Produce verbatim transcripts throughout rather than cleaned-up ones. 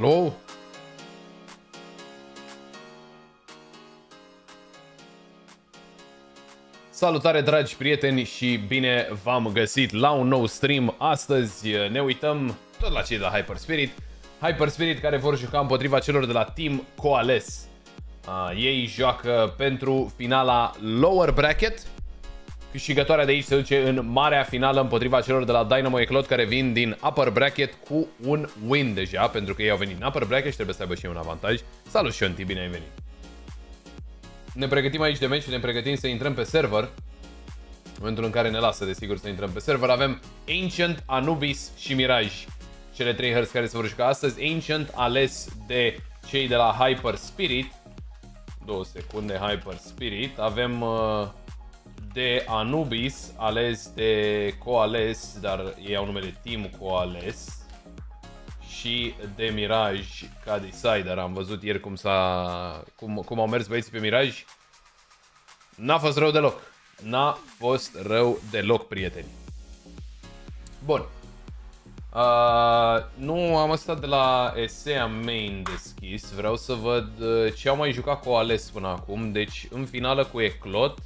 Hallo? Salutare, dragi prieteni, și bine v-am găsit la un nou stream. Astăzi ne uităm tot la cei de la Hyper Spirit. Hyper Spirit care vor juca împotriva celor de la Team Coalesce. Ei joacă pentru finala lower bracket. Câștigătoarea de aici se duce în marea finală împotriva celor de la Dynamo Ecloth, care vin din upper bracket cu un win deja, pentru că ei au venit în upper bracket și trebuie să aibă și un avantaj. Salut, Shonti, bine ai venit! Ne pregătim aici de meci și ne pregătim să intrăm pe server. În momentul în care ne lasă, desigur, să intrăm pe server. Avem Ancient, Anubis și Mirage, cele trei hărți care se vor juca astăzi. Ancient ales de cei de la Hyper Spirit. Două secunde, Hyper Spirit. Avem... Uh... de Anubis, ales de Coalesce, dar ei au numele Team Coalesce, și de Mirage ca decider. Am văzut ieri cum, cum, cum au mers băieții pe Mirage. N-a fost rău deloc. N-a fost rău deloc, prieteni. Bun. Uh, nu am stat de la ESEA Main deschis. Vreau să văd ce au mai jucat Coalesce până acum. Deci, în finală cu Ecloth,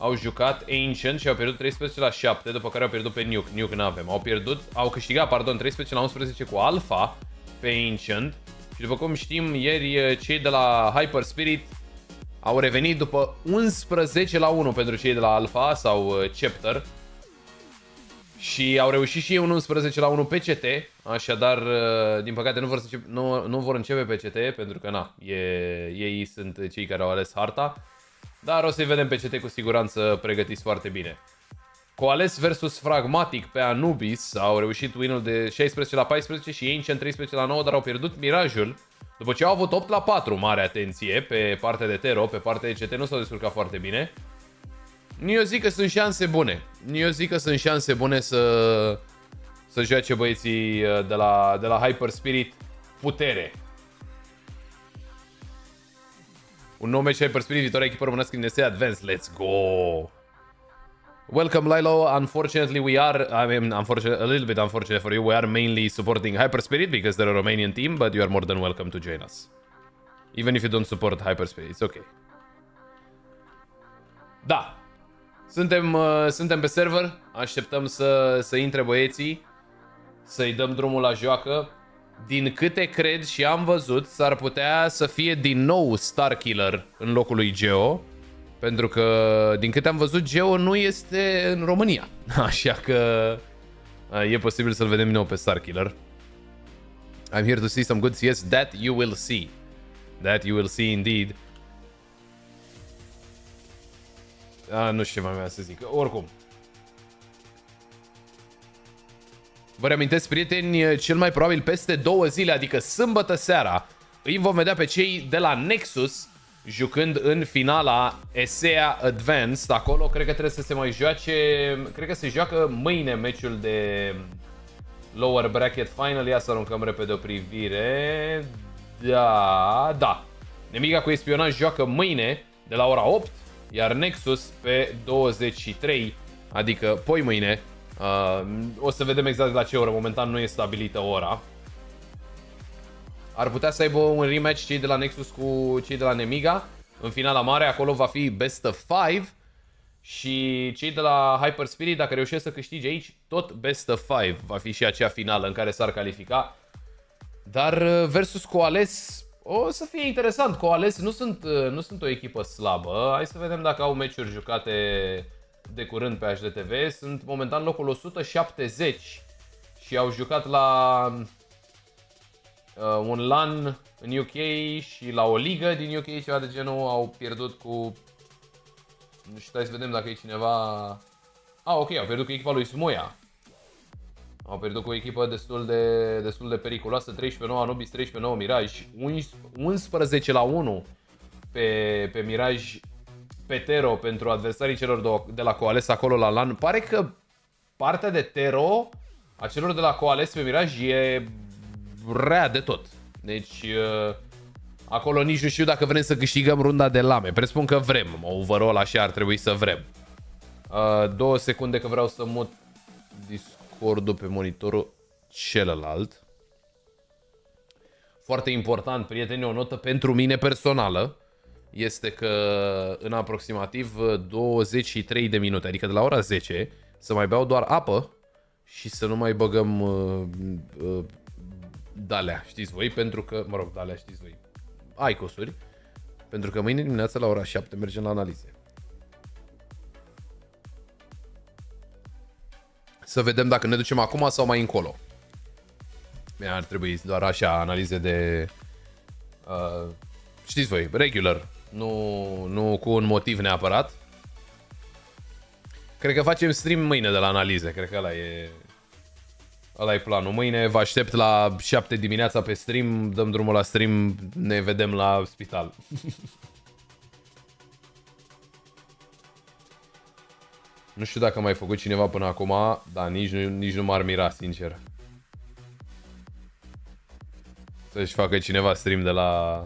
au jucat Ancient și au pierdut treisprezece la șapte, după care au pierdut pe Nuke. Nuke n-avem. Au pierdut, au câștigat, pardon, treisprezece la unsprezece cu Alpha pe Ancient. Și după cum știm, ieri cei de la Hyper Spirit au revenit după unsprezece la unu pentru cei de la Alpha sau Chapter. Și au reușit și ei un unsprezece la unu pe C T, așadar, din păcate, nu vor, să, nu, nu vor începe pe C T, pentru că na, e, ei sunt cei care au ales harta. Dar o să-i vedem pe C T cu siguranță pregătiți foarte bine. Coalesce versus Fragmatic pe Anubis. Au reușit win-ul de șaisprezece la paisprezece și Ancient treisprezece la nouă, dar au pierdut Mirajul. După ce au avut opt la patru, mare atenție, pe partea de Tero, pe partea de C T nu s-au descurcat foarte bine. Eu zic că sunt șanse bune. Eu zic că sunt șanse bune să, să joace băieții de la, de la Hyper Spirit putere. Un nou match Hyper Spirit, viitoarea echipă românească din ESEA Advanced. Let's go! Welcome, Lilo. Unfortunately, we are, I mean, unfortunately, a little bit unfortunate for you, we are mainly supporting Hyper Spirit because they're a Romanian team, but you are more than welcome to join us. Even if you don't support Hyper Spirit, it's okay. Da. Suntem, uh, suntem pe server. Așteptăm să, să intre băieții. Să-i dăm drumul la joacă. Din câte cred și am văzut, s-ar putea să fie din nou Starkiller în locul lui Geo. Pentru că, din câte am văzut, Geo nu este în România. Așa că e posibil să-l vedem din nou pe Starkiller. I'm here to see some good C S. That you will see. That you will see indeed. A, nu știu ce mai vreau să zic. Oricum. Vă reamintesc, prieteni, cel mai probabil peste două zile, adică sâmbătă seara, îi vom vedea pe cei de la Nexus jucând în finala ESEA Advanced. Acolo cred că trebuie să se mai joace, cred că se joacă mâine meciul de lower bracket final. Ia să aruncăm repede o privire. Da, da. Nemiga cu espionaj joacă mâine de la ora opt, iar Nexus pe douăzeci și trei, adică poi mâine. Uh, o să vedem exact la ce oră, momentan nu e stabilită ora. Ar putea să aibă un rematch cei de la Nexus cu cei de la Nemiga. În finala mare, acolo va fi best of five. Și cei de la Hyper Spirit, dacă reușesc să câștige aici, tot best of five va fi și acea finală în care s-ar califica. Dar versus Coalesce o să fie interesant. Coalesce nu sunt, nu sunt o echipă slabă. Hai să vedem dacă au meciuri jucate de curând pe H D T V. Sunt momentan locul o sută șaptezeci și au jucat la uh, un LAN în U K și la o ligă din U K, ceva de genul. Au pierdut cu... Nu știu, hai să vedem dacă e cineva... Ah, ok, au pierdut cu echipa lui Smoia. Au pierdut cu o echipă destul de, destul de periculoasă. treisprezece la nouă Anubis, treisprezece la nouă Mirage, unsprezece la unu pe, pe Mirage, pe Tero pentru adversarii celor două de la Coalesce acolo la LAN. Pare că partea de Tero a celor de la Coalesce pe Miraj e rea de tot. Deci acolo nici nu știu dacă vrem să câștigăm runda de lame. Presupun că vrem. Overall așa ar trebui să vrem. Două secunde că vreau să mut Discord-ul pe monitorul celălalt. foarte important, prieteni, o notă pentru mine personală este că în aproximativ douăzeci și trei de minute, adică de la ora zece, să mai beau doar apă și să nu mai băgăm uh, uh, dalea, știți voi, pentru că, mă rog, dalea, știți voi, aicosuri, pentru că mâine dimineața la ora șapte mergem la analize. Să vedem dacă ne ducem acum sau mai încolo. Bine, ar trebui doar așa, analize de, uh, știți voi, regular, nu, nu cu un motiv neapărat. Cred că facem stream mâine de la analize, cred că ăla e, ăla e planul. Mâine vă aștept la șapte dimineața pe stream, dăm drumul la stream, ne vedem la spital. Nu știu dacă a mai făcut cineva până acum, dar nici nu, nici nu m-ar mira, sincer. Să-și facă cineva stream de la...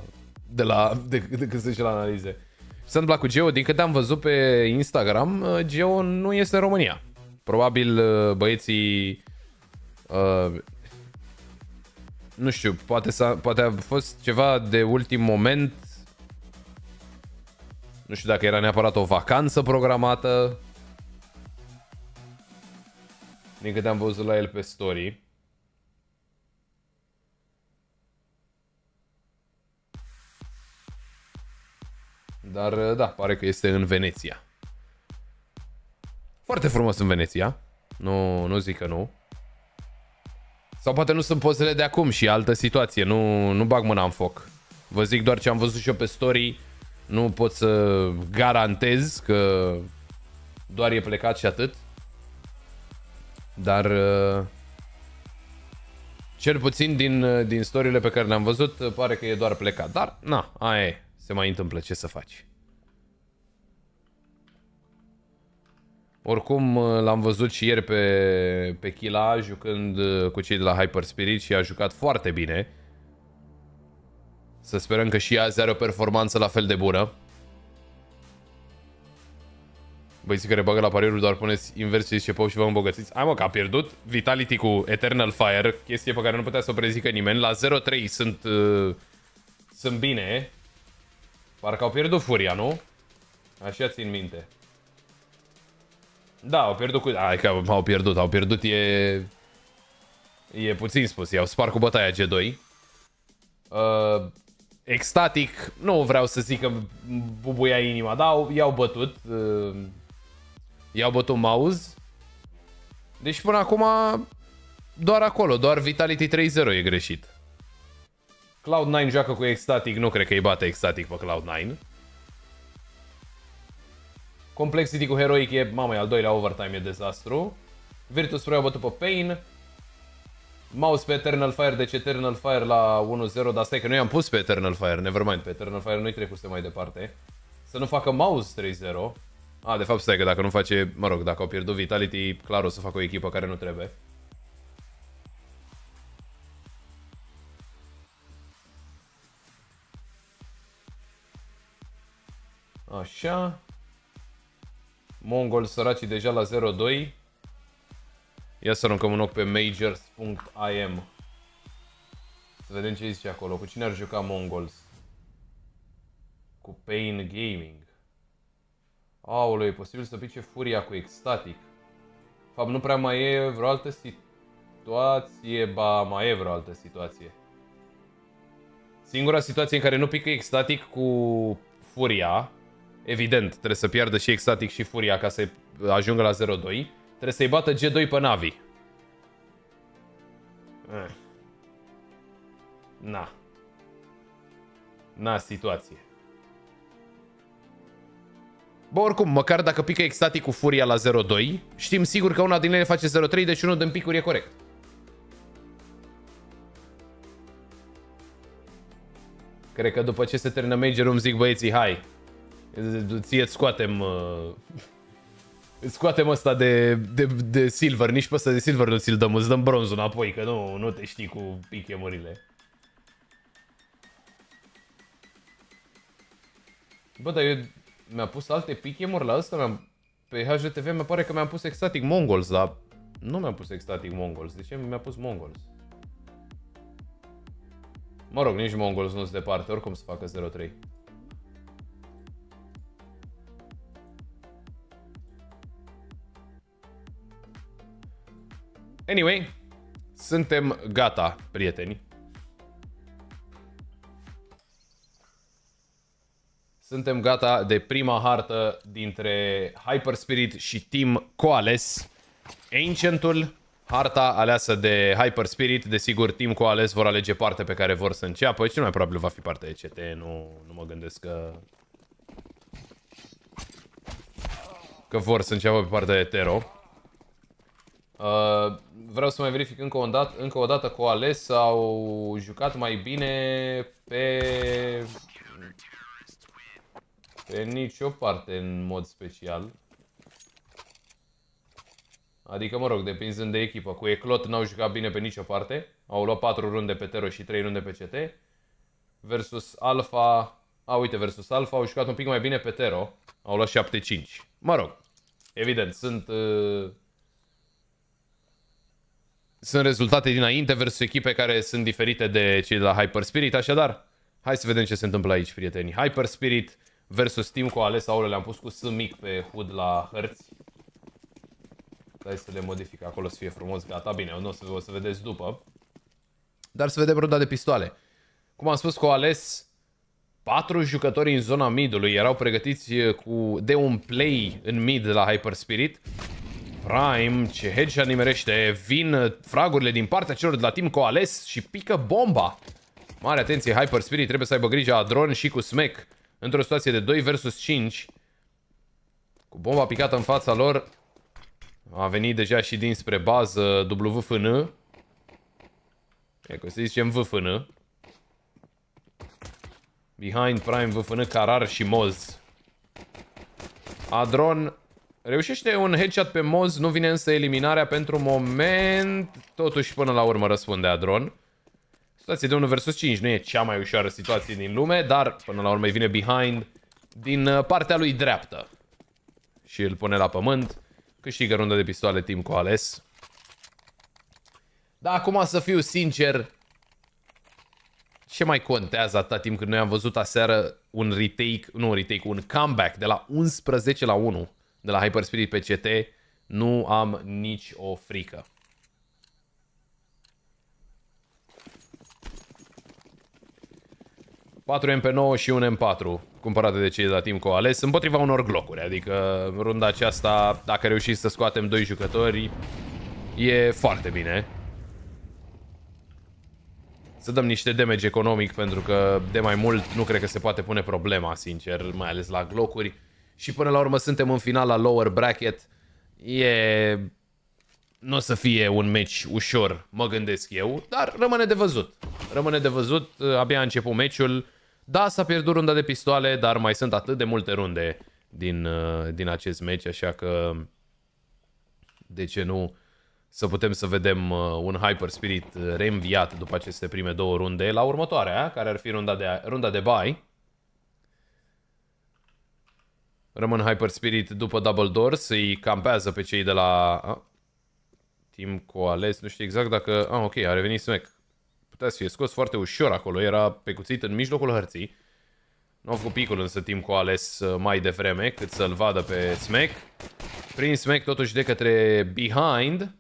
de la... decât să-și la analize. S-a întâmplat cu Geo, din câte am văzut pe Instagram, Geo nu este în România. Probabil băieții... Uh, nu știu, poate, s-a, poate a fost ceva de ultim moment. Nu știu dacă era neapărat o vacanță programată. Din câte am văzut la el pe story. Dar da, pare că este în Veneția. Foarte frumos în Veneția. Nu, nu zic că nu. Sau poate nu sunt pozele de acum și altă situație. Nu, nu bag mâna în foc. Vă zic doar ce am văzut și eu pe story. Nu pot să garantez că doar e plecat și atât. Dar cel puțin din, din story-urile pe care le-am văzut, pare că e doar plecat. Dar na, aia e. Se mai întâmplă, ce să faci? Oricum l-am văzut și ieri pe, pe Kila jucând cu cei de la Hyper Spirit și a jucat foarte bine. Să sperăm că și azi are o performanță la fel de bună. Băieții care bagă la pariuri doar puneți invers ce zice Pop și vă îmbogățiți. Ai mă că a pierdut Vitality cu Eternal Fire, chestie pe care nu putea să o prezică nimeni. La zero trei sunt, uh, sunt bine. Parcă au pierdut Furia, nu? Așa țin minte. Da, au pierdut cu... Ai că au pierdut, au pierdut e... E puțin spus, i-au spart cu bătaia G doi. Uh, Ecstatic, nu vreau să zic că bubuia inima, dar i-au bătut. Uh, i-au bătut Mouse. Deci până acum doar acolo, doar Vitality trei zero e greșit. Cloud nine joacă cu Ecstatic, nu cred că îi bate Ecstatic pe Cloud nine. Complexity cu Heroic e, mamă, e al doilea overtime, e dezastru. Virtus Pro a bătut pe Pain. Mouse pe Eternal Fire, deci Eternal Fire la unu zero, dar stai că noi am pus pe Eternal Fire, nevermind, pe Eternal Fire nu-i trecuse mai departe. Să nu facă Mouse trei zero. A, de fapt stai că dacă nu face, mă rog, dacă au pierdut Vitality, clar o să facă o echipă care nu trebuie. Așa. Mongols săracii deja la zero doi. Ia să aruncăm un ochi pe majors punct i m. Să vedem ce zice acolo. Cu cine ar juca Mongols? Cu Pain Gaming. Aoleu, e posibil să pice Furia cu Ecstatic. De fapt, nu prea mai e vreo altă situație. Ba, mai e vreo altă situație. Singura situație în care nu pică Ecstatic cu Furia, evident, trebuie să piardă și Ecstatic și Furia ca să ajungă la zero doi. Trebuie să-i bată G doi pe Navi. Na. Na situație. Bă, oricum, măcar dacă pică Ecstatic cu Furia la zero doi, știm sigur că una din ele face zero trei, deci unul din picuri e corect. Cred că după ce se termină major îmi zic băieții, hai, ție îți scoatem, uh, îți scoatem ăsta de, de, de silver, nici pe ăsta de silver nu ți-l dăm, îți dăm bronzul înapoi, că nu, nu te știi cu pichemurile. Bă, dar eu mi-am pus alte pichemuri la ăsta, pe H G T V mi pare că mi-am pus Ecstatic Mongols, dar nu mi-am pus Ecstatic Mongols, de ce mi-a pus Mongols? Mă rog, nici Mongols nu-s departe, oricum să facă zero trei. Anyway, suntem gata, prieteni. Suntem gata de prima hartă dintre Hyper Spirit și Team Coalesce. Ancient-ul, harta aleasă de Hyper Spirit. Desigur, Team Coalesce vor alege partea pe care vor să înceapă. Și cel mai probabil va fi partea de C T. Nu, nu mă gândesc că... că vor să înceapă pe partea de Tero. Uh, vreau să mai verific încă o dată, încă o dată Coalesce au jucat mai bine pe... pe nicio parte în mod special. Adică, mă rog, depinzând de echipă. Cu Ecloth n-au jucat bine pe nicio parte. Au luat patru runde pe Tero și trei runde pe C T. Versus Alpha... A, uite, versus Alpha au jucat un pic mai bine pe Tero. Au luat șapte cinci. Mă rog, evident, sunt... Uh... sunt rezultate dinainte versus echipe care sunt diferite de cei de la Hyper Spirit. Așadar, hai să vedem ce se întâmplă aici, prieteni. Hyper Spirit versus Team Coalesce. Aole, le-am pus cu S mic pe H U D la hărți. Hai să le modific acolo să fie frumos. Gata, bine, nu o să, o să vedeți după. Dar să vedem runda de pistoale. Cum am spus, Coalesce, patru jucători în zona midului erau pregătiți cu, de un play în mid la Hyper Spirit. Prime, ce headshot nimerește. Vin fragurile din partea celor de la Team Coalesce și pică bomba. Mare atenție, Hyper Spirit trebuie să aibă grijă a dron și cu smec. Într-o situație de doi versus cinci. Cu bomba picată în fața lor. A venit deja și dinspre bază W F N. E că să zicem V F N. Behind, Prime, V F N, Carar și Moz. Adron reușește un headshot pe Moz, nu vine însă eliminarea pentru moment. Totuși până la urmă răspunde Adron. Situație de unu versus cinci, nu e cea mai ușoară situație din lume, dar până la urmă vine Behind din partea lui dreaptă. Și îl pune la pământ. Câștigă runda de pistoale Team Coalesce. Dar acum să fiu sincer, ce mai contează atâta timp când noi am văzut aseară un retake, nu un retake, un comeback de la unsprezece la unu de la Hyper Spirit pe C T, nu am nici o frică. patru M P nouă și un M patru cumpărate de cei de la Team Coalesce împotriva unor glocuri. Adică runda aceasta, dacă reușim să scoatem doi jucători, e foarte bine. Să dăm niște damage economic, pentru că de mai mult nu cred că se poate pune problema, sincer, mai ales la glocuri. Și până la urmă suntem în finala lower bracket. E... nu o să fie un meci ușor, mă gândesc eu, dar rămâne de văzut. Rămâne de văzut, abia a început meciul. Da, s-a pierdut runda de pistoale, dar mai sunt atât de multe runde din, din acest meci, așa că de ce nu să putem să vedem un Hyper Spirit reînviat după aceste prime două runde la următoarea, care ar fi runda de, runda de bye. Rămân Hyper Spirit după Double Doors, îi campează pe cei de la... A? Team Coalesce, nu știu exact dacă... Ah, ok, a revenit Smack. Putea să fie scos foarte ușor acolo, era pe cuțit în mijlocul hărții. Nu a făcut picul însă Team Coalesce mai devreme, cât să-l vadă pe Smack. Prin Smack totuși de către Behind.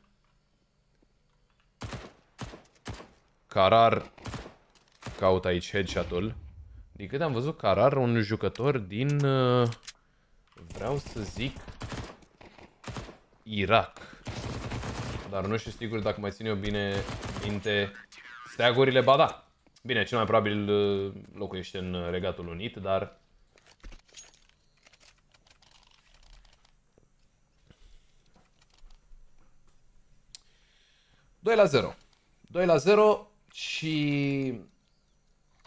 Carar caut aici headshot-ul. Din câte am văzut Carar, un jucător din... vreau să zic... Irak. Dar nu știu sigur dacă mai țin eu bine minte steagurile, ba da. Bine, cel mai probabil locuiește în Regatul Unit, dar... doi la zero. doi la zero și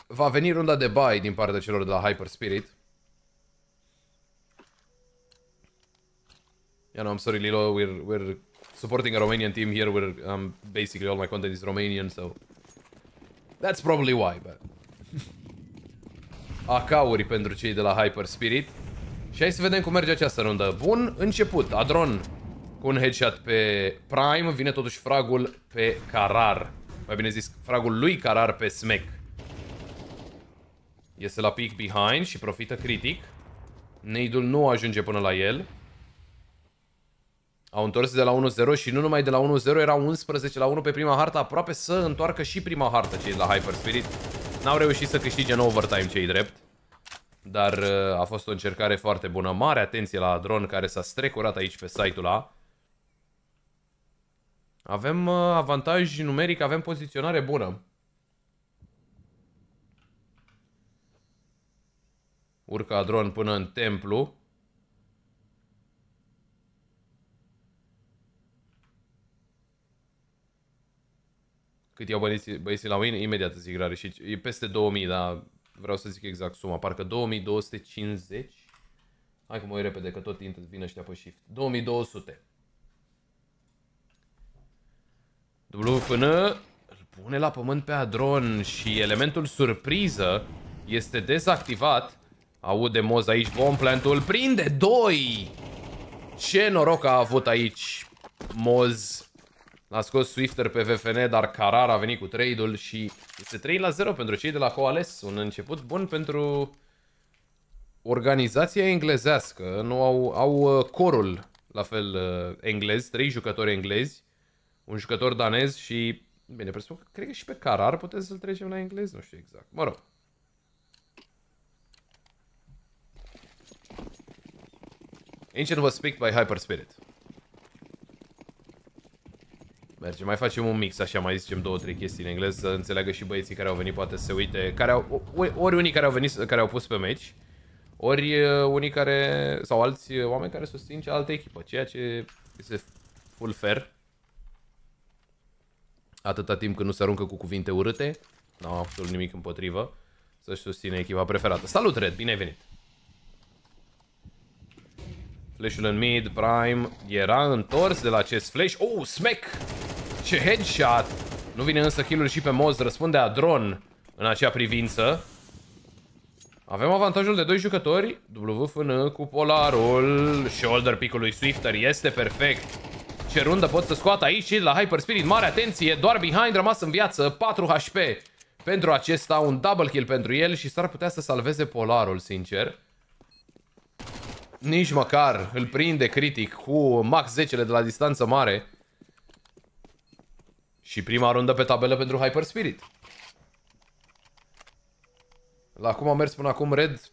va veni runda de bye din partea celor de la Hyper Spirit. You know, I'm sorry Lilo, we're... we're... supporting a Romanian team here where um, basically all my content is Romanian, so that's probably why, but... A K-uri pentru cei de la Hyper Spirit. Și hai să vedem cum merge această rundă. Bun început, Adron cu un headshot pe Prime, vine totuși fragul pe Carar. Mai bine zis, fragul lui Carar pe Smack. Iese la pick behind și profită critic. Neidul nu ajunge până la el. Au întors de la unu zero și nu numai de la unu zero, era unsprezece la unu pe prima hartă, aproape să întoarcă și prima hartă cei de la Hyper Spirit. N-au reușit să câștige în overtime cei drept, dar a fost o încercare foarte bună. Mare atenție la dron care s-a strecurat aici pe site-ul A. Avem avantaj numeric, avem poziționare bună. Urcă dron până în templu. Cât iau băieții, băieții la win? Imediat zic rare și e peste două mii, dar vreau să zic exact suma. Parcă două mii două sute cincizeci. Hai că mă uit repede, că tot intră, vin ăștia pe shift. două mii două sute. W până îl pune la pământ pe Adron și elementul surpriză este dezactivat. Aude Moz aici bombplantul, prinde doi! Ce noroc a avut aici Moz. L-a scos Swifter pe V F N, dar Carar a venit cu trade-ul și este trei la zero pentru cei de la Coalesce. Un început bun pentru organizația englezească. Nu au, au corul la fel englez, trei jucători englezi, un jucător danez și, bine, presupun că cred că și pe Carar puteți să-l trecem la englez, nu știu exact. Mă rog. Ancient was picked by Hyper Spirit. Mergem, mai facem un mix, așa, mai zicem două, trei chestii în engleză, să înțeleagă și băieții care au venit, poate să se uite, care au, ori unii care au venit, care au pus pe meci, ori unii care, sau alți oameni care susțin cealaltă echipă, ceea ce este full fair. Atâta timp când nu se aruncă cu cuvinte urâte, n-am absolut nimic împotrivă, să-și susține echipa preferată. Salut, Red, bine ai venit! Flash-ul în mid, Prime era întors de la acest flash. Oh, smack! Ce headshot! Nu vine însă kill-ul și pe Moz, răspunde Adron în acea privință. Avem avantajul de doi jucători. W F N cu Polarul. Shoulder pick-ul lui Swifter este perfect. Ce rundă pot să scoată aici și la Hyper Spirit. Mare atenție, doar behind, rămas în viață, patru H P pentru acesta, un double kill pentru el și s-ar putea să salveze Polarul, sincer. Nici măcar îl prinde critic cu max zece de la distanță mare. Și prima rundă pe tabelă pentru Hyper Spirit. La cum a mers până acum Red?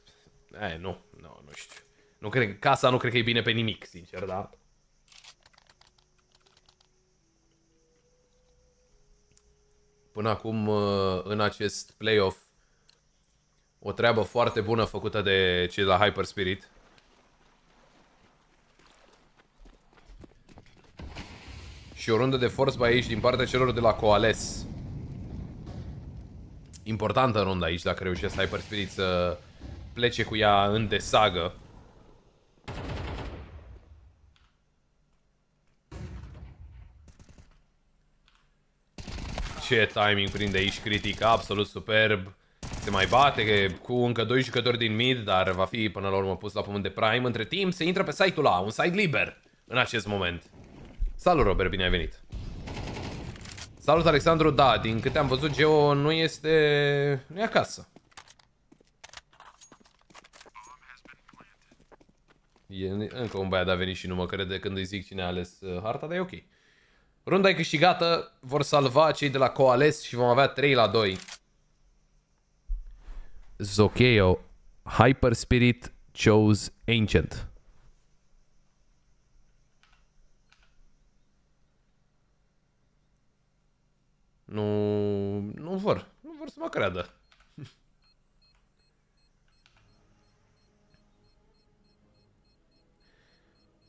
Eh, nu, nu, nu știu. Nu cred, casa nu cred că e bine pe nimic, sincer, da. Până acum, în acest playoff, o treabă foarte bună făcută de cei de la Hyper Spirit. Și o rundă de force by aici din partea celor de la Coalesce. Importantă rundă aici, dacă reușesc Hyper Spirit să plece cu ea în desagă. Ce timing prinde aici critic, absolut superb. Se mai bate cu încă doi jucători din mid, dar va fi până la urmă pus la pământ de Prime. Între timp se intră pe site-ul A, un site liber în acest moment. Salut, Robert, bine ai venit! Salut, Alexandru, da, din câte am văzut, Geo nu este... nu e acasă. E, încă un băiat a venit și nu mă crede când îi zic cine a ales harta, dar e ok. Runda e câștigată, vor salva cei de la Coalesce și vom avea trei la doi. Zokeo, Hyper Spirit chose Ancient. Nu, nu vor, nu vor să mă creadă.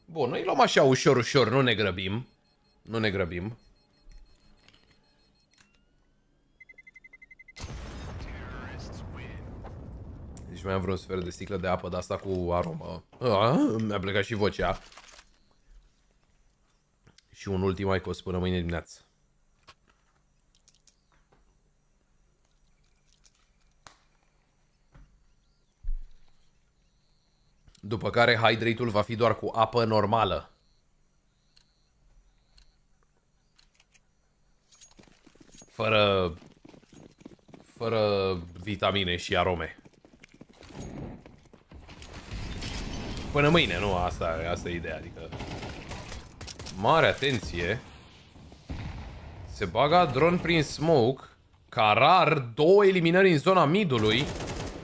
Bun, noi luăm așa ușor, ușor, nu ne grăbim. Nu ne grăbim. Deci mai am vreun sfert de sticlă de apă, de asta cu aromă. Mi-a plecat și vocea. Și un ultim icos până mâine dimineață. După care hydrate-ul va fi doar cu apă normală. Fără, fără vitamine și arome. până mâine, nu? Asta, asta e ideea, adică... Mare atenție! Se baga dron prin smoke, ca rar, două eliminări în zona midului,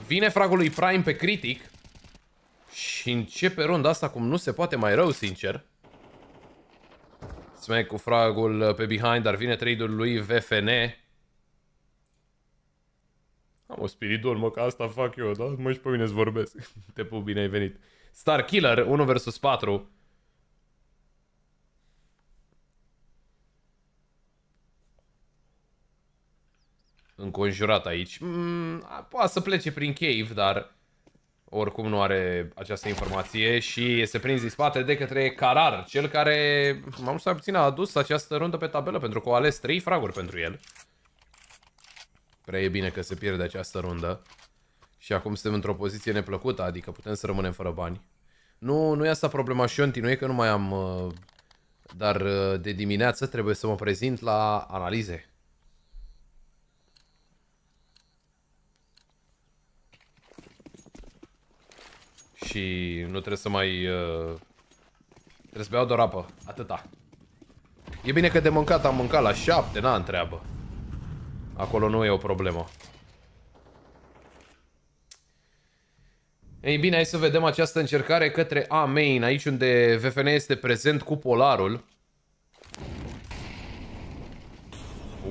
vine fragul lui Prime pe critic și începe runda asta cum nu se poate mai rău, sincer. Smack cu fragul pe behind, dar vine trade-ul lui V F N. Am o spiridol, mă, că asta fac eu, da? Mă, și pe mine-ți vorbesc. Te pup, bine ai venit. Starkiller, unu versus patru. Înconjurat aici. Mm, poate să plece prin cave, dar oricum nu are această informație și se prins din spate de către Carar, cel care, m-am stat puțin, a adus această rundă pe tabelă pentru că au ales trei fraguri pentru el. Prea e bine că se pierde această rundă și acum suntem într-o poziție neplăcută, adică putem să rămânem fără bani. Nu, nu e asta problema, Shonti, nu e că nu mai am, dar de dimineață trebuie să mă prezint la analize. Și nu trebuie să mai... Uh, trebuie să beau doar apă. Atâta. E bine că de mâncat am mâncat la șapte, n-am treabă. Acolo nu e o problemă. Ei bine, hai să vedem această încercare către A-Main. Aici unde V F N este prezent cu polarul.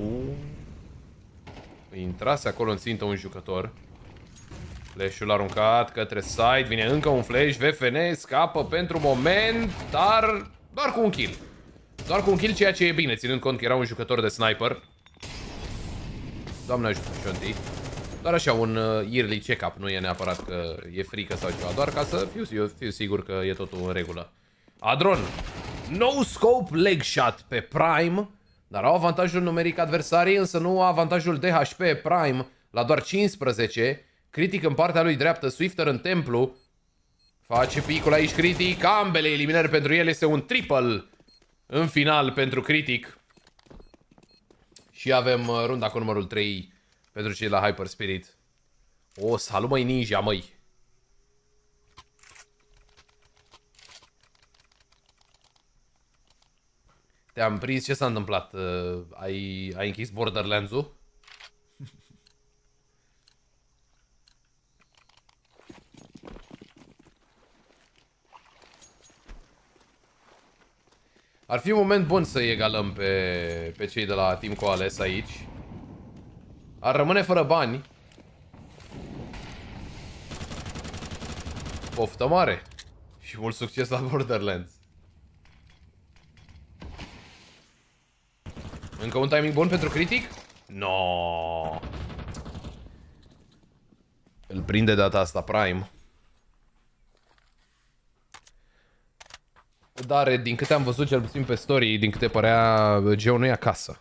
Uu. Intrase acolo în țintă un jucător. Flash-ul aruncat către side, vine încă un flash, V F N scapă pentru moment, dar doar cu un kill. Doar cu un kill, ceea ce e bine, ținând cont că era un jucător de sniper. Doamne ajută, Shonti. Doar așa un yearly check-up, nu e neapărat că e frică sau ceva, doar ca să fiu, eu fiu sigur că e totul în regulă. Adron, no scope leg shot pe Prime, dar au avantajul numeric adversarii, însă nu au avantajul de H P. Prime la doar cincisprezece. Critic în partea lui dreaptă, Swifter în templu. Face picul aici Critic, ambele eliminări pentru el, este un triple în final pentru Critic. Și avem runda cu numărul trei pentru cei la Hyper Spirit. O, salut măi ninja, măi! Te-am prins, ce s-a întâmplat? Ai, ai închis Borderlands-ul? Ar fi un moment bun să egalăm pe, pe cei de la Team Coalesce aici. Ar rămâne fără bani. Poftă mare! Și mult succes la Borderlands. Încă un timing bun pentru critic? No. Îl prinde data asta Prime. Dar, din câte am văzut, cel puțin pe story, din câte părea, Geo nu e acasă.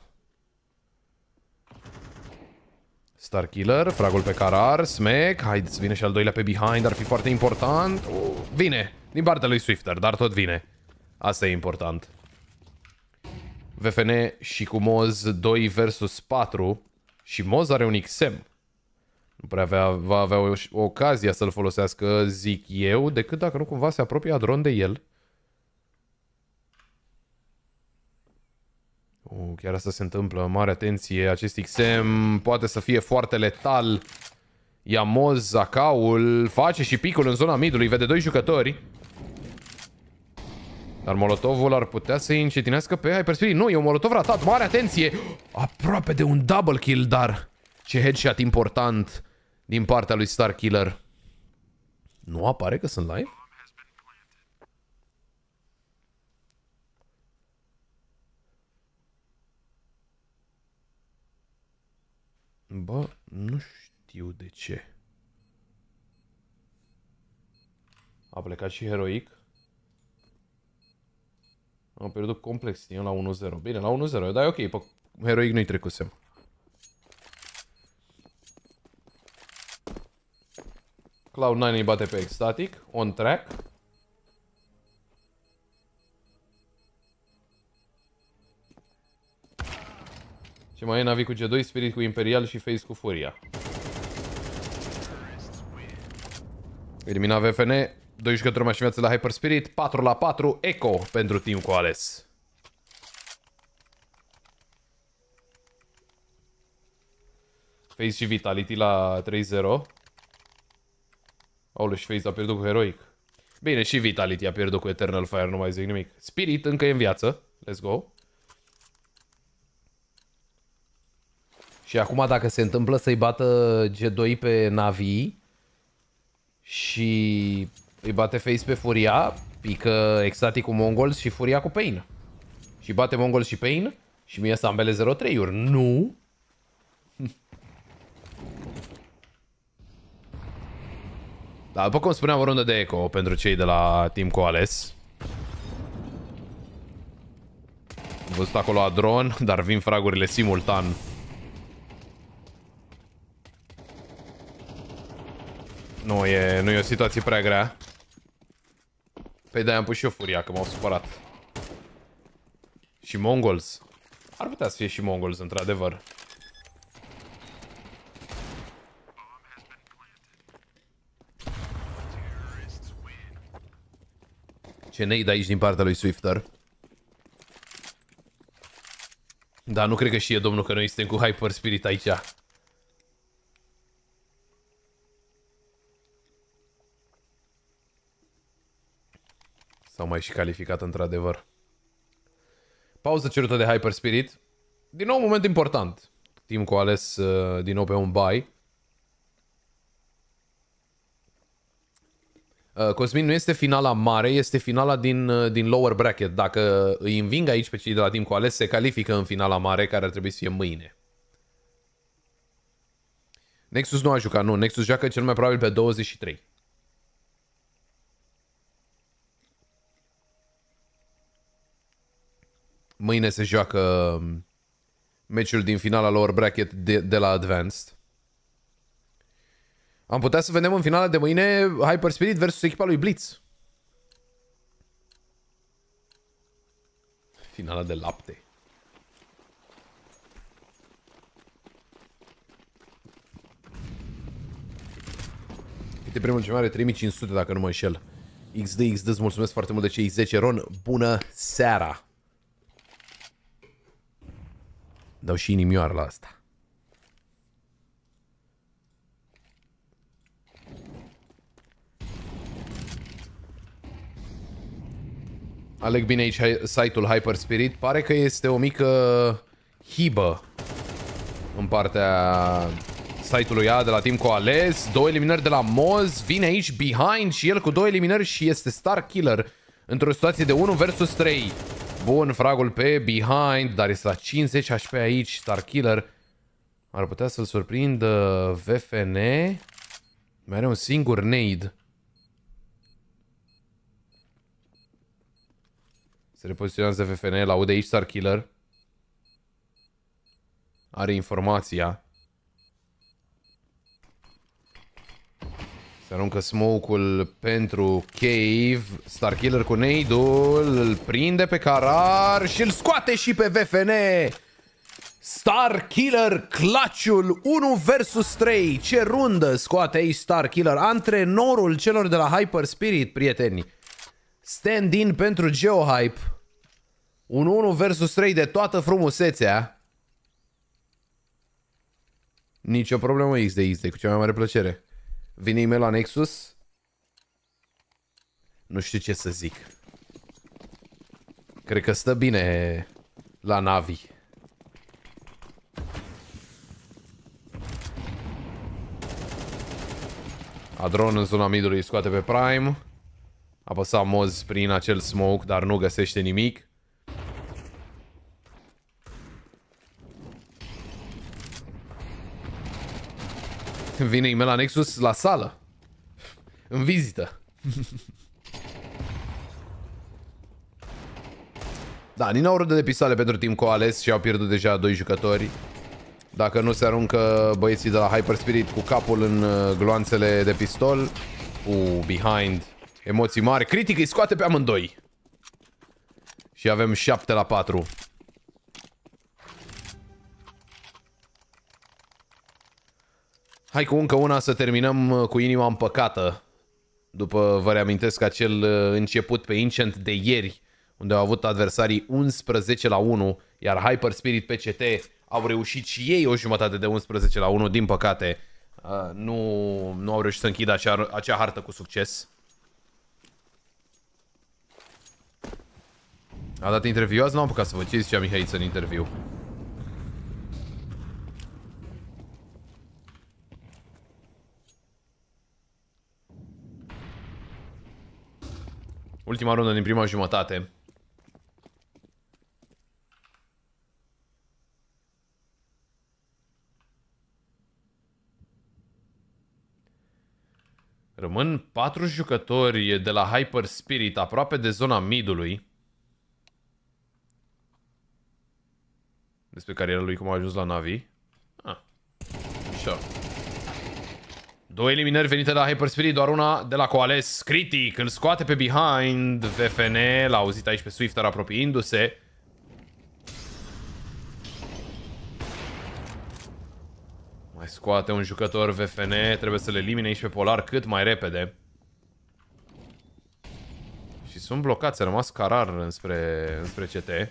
Starkiller, fragul pe Carar, smack, haideți, vine și al doilea pe behind, ar fi foarte important. Vine, din partea lui Swifter, dar tot vine. Asta e important. V F N și cu Moz doi versus patru și Moz are un X M. Nu prea avea, va avea o, o ocazia să-l folosească, zic eu, decât dacă nu cumva se apropie Adron de el. Uh, chiar asta se întâmplă, mare atenție, acest X M poate să fie foarte letal. Iamoz, Zacaul, face și picul în zona midului, vede doi jucători. Dar molotovul ar putea să-i încetinească pe Hyper Spirit. Nu, e un molotov ratat, mare atenție! Aproape de un double kill, dar ce headshot important din partea lui Starkiller. Nu apare că sunt live? Bă, nu știu de ce. A plecat și Heroic. Am pierdut Complexity la unu zero. Bine, la unu zero, dar e ok, pe Heroic nu-i trecusem. Cloud nouă îi bate pe Ecstatic, on track. Ce mai e Navi cu G doi, Spirit cu Imperial și Face cu Furia. Elimina V F N, doi jucători mai și viață la Hyper Spirit, patru la patru, Eco pentru Team Coalesce. Face și Vitality la trei zero. Aoleu, și Face a pierdut cu Heroic. Bine, și Vitality a pierdut cu Eternal Fire, nu mai zic nimic. Spirit încă e în viață. Let's go. Și acum dacă se întâmplă să-i bată G doi pe Navi și îi bate Face pe Furia, pică Ecstatic cu Mongols și Furia cu Pain. Și bate Mongols și Pain și mie să ambele zero trei-uri. Nu! Da, după cum spuneam, o rundă de eco pentru cei de la Team Coalesce. Am văzut acolo a dron, dar vin fragurile simultan. Nu e, nu e o situație prea grea. Păi de-aia am pus și eu Furia, că m-au supărat. Și Mongols. Ar putea să fie și Mongols, într-adevăr. Ce nade aici din partea lui Swifter. Dar nu cred că știe domnul că noi suntem cu Hyper Spirit aici. S-au mai și calificat într-adevăr. Pauză cerută de Hyper Spirit. Din nou un moment important. Team Coalesce uh, din nou pe un bye. Uh, Cosmin, nu este finala mare, este finala din, uh, din lower bracket. Dacă îi înving aici pe cei de la Team Coalesce, se califică în finala mare, care ar trebui să fie mâine. Nexus nu a jucat, nu. Nexus joacă cel mai probabil pe douăzeci și trei. Mâine se joacă meciul din finala lower bracket de, de la Advanced. Am putea să vedem în finala de mâine Hyper Spirit versus echipa lui Blitz. Finala de lapte. Uite, primul ce are trei mii cinci sute dacă nu mă înșel. X D, X D, îți mulțumesc foarte mult de cei zece ron. Bună seara! Dau și inimioar la asta. Aleg bine aici site-ul Hyper Spirit. Pare că este o mică hibă în partea site-ului ea de la Team Coalesce. Două eliminări de la Moz. Vine aici Behind și el cu două eliminări și este Starkiller într-o situație de unu versus trei. Bun, fragul pe Behind, dar este la cincizeci H P aici, Starkiller. Ar putea să-l surprindă V F N. Mai are un singur nade. Se repoziționează V F N, l-aude aici Starkiller. Are informația. Se aruncă smoke-ul pentru Cave. Starkiller cu nade-ul, îl prinde pe Carar și îl scoate și pe V F N. Starkiller, clutch-ul, unu versus trei. Ce rundă scoate aici Starkiller, antrenorul celor de la Hyper Spirit, prieteni. Stand-in pentru GeoHype. Un unu versus trei de toată frumusețea. Nici o problemă, X de X de, cu cea mai mare plăcere. Vine e-mail la Nexus. Nu știu ce să zic. Cred că stă bine la Navi. Adron în zona midului scoate pe Prime. A păsat Moz prin acel smoke, dar nu găsește nimic. Vine e-mail la Nexus la sală. În vizită. Da, din nou rândă de pistoale pentru Team Coalesce și au pierdut deja doi jucători. Dacă nu se aruncă băieții de la Hyper Spirit cu capul în gloanțele de pistol. Cu Behind. Emoții mari. Critic îi scoate pe amândoi. Și avem șapte la patru. Hai cu încă una să terminăm cu inima împăcată După, vă reamintesc, acel început pe Ancient de ieri, unde au avut adversarii unsprezece la unu, iar Hyper Spirit P C T au reușit și ei o jumătate de unsprezece la unu, din păcate nu, nu au reușit să închidă acea, acea hartă cu succes. A dat interviu azi? N-am apucat să văd ce zicea Mihai în interviu. Ultima rundă din prima jumătate. Rămân patru jucători de la Hyper Spirit aproape de zona midului, despre cariera lui cum a ajuns la Navi. Ah. Sure. Două eliminări venite la Hyper Spirit, doar una de la Coalesce. Critic îl scoate pe behind. V F N l-a auzit aici pe Swifter apropiindu-se. Mai scoate un jucător V F N, trebuie să le elimine aici pe Polar cât mai repede. Și sunt blocați, a rămas Carar înspre, înspre C T.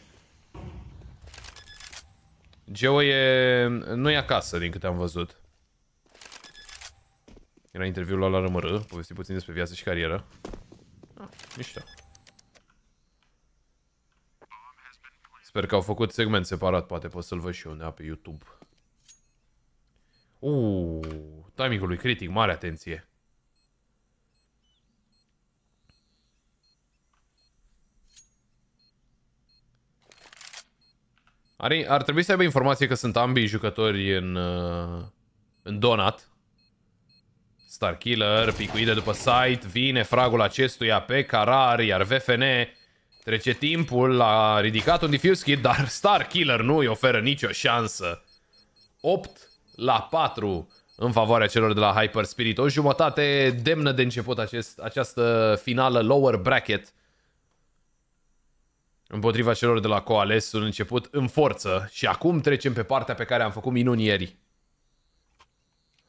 Geo e... nu e acasă, din câte am văzut. Era interviul luat la R M R, povesti puțin despre viață și carieră. Ah, mișto. Sper că au făcut segment separat, poate pot să-l văd și eu undeva pe YouTube. Uuu, timing-ul lui Critic, mare atenție. Are, ar trebui să aibă informație că sunt ambii jucători în, în donat. Starkiller, picuide după site, vine fragul acestuia pe Carar, iar V F N trece timpul, l-a ridicat un defuse kit, dar Starkiller nu îi oferă nicio șansă. opt la patru în favoarea celor de la Hyper Spirit. O jumătate demnă de început acest, această finală lower bracket. Împotriva celor de la Coalesce, un început în forță. Și acum trecem pe partea pe care am făcut minuni ieri.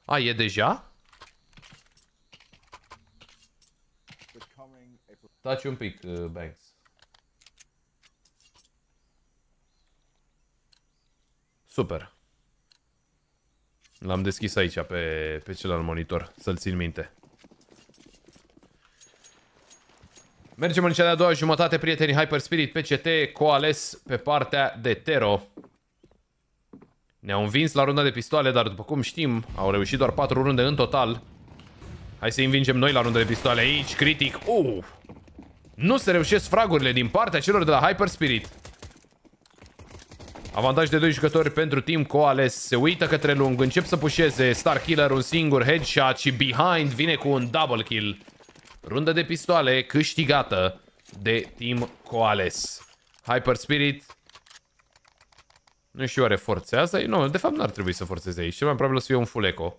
A, e deja? Taci un pic, Banks. Super. L-am deschis aici pe, pe celălalt monitor, să-l țin minte. Mergem în cea de-a doua jumătate, prietenii Hyper Spirit, P C T, Coalesce pe partea de Tero. Ne-au învins la runda de pistoale, dar după cum știm, au reușit doar patru runde în total. Hai să-i învingem noi la runda de pistoale aici, Critic. Uh! Nu se reușesc fragurile din partea celor de la Hyper Spirit. Avantaj de doi jucători pentru Team Coalesce. Se uită către lung, încep să pușeze Starkiller, un singur headshot și behind vine cu un double kill. Rundă de pistoale câștigată de Team Coalesce. Hyper Spirit nu știu oare forțează. Nu, de fapt n-ar trebui să forțeze aici. Cel mai probabil o să fie un full eco.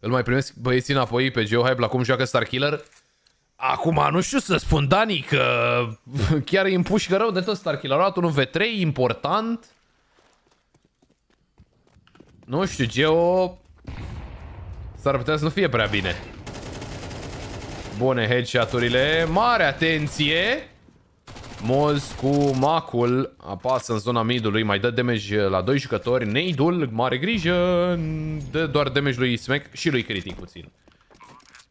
Îl mai primesc băieții înapoi pe GeoHype la cum joacă Starkiller. Acum nu știu să spun, Dani, că chiar îi împușcă rău de tot Starkiller. A luat un V trei important. Nu știu, Geo s-ar putea să nu fie prea bine. Bune headshot-urile. Mare atenție. Moz cu Macul apasă în zona midului. Mai dă damage la doi jucători. Neidul, mare grijă. Dă doar damage lui Smack și lui Critic puțin.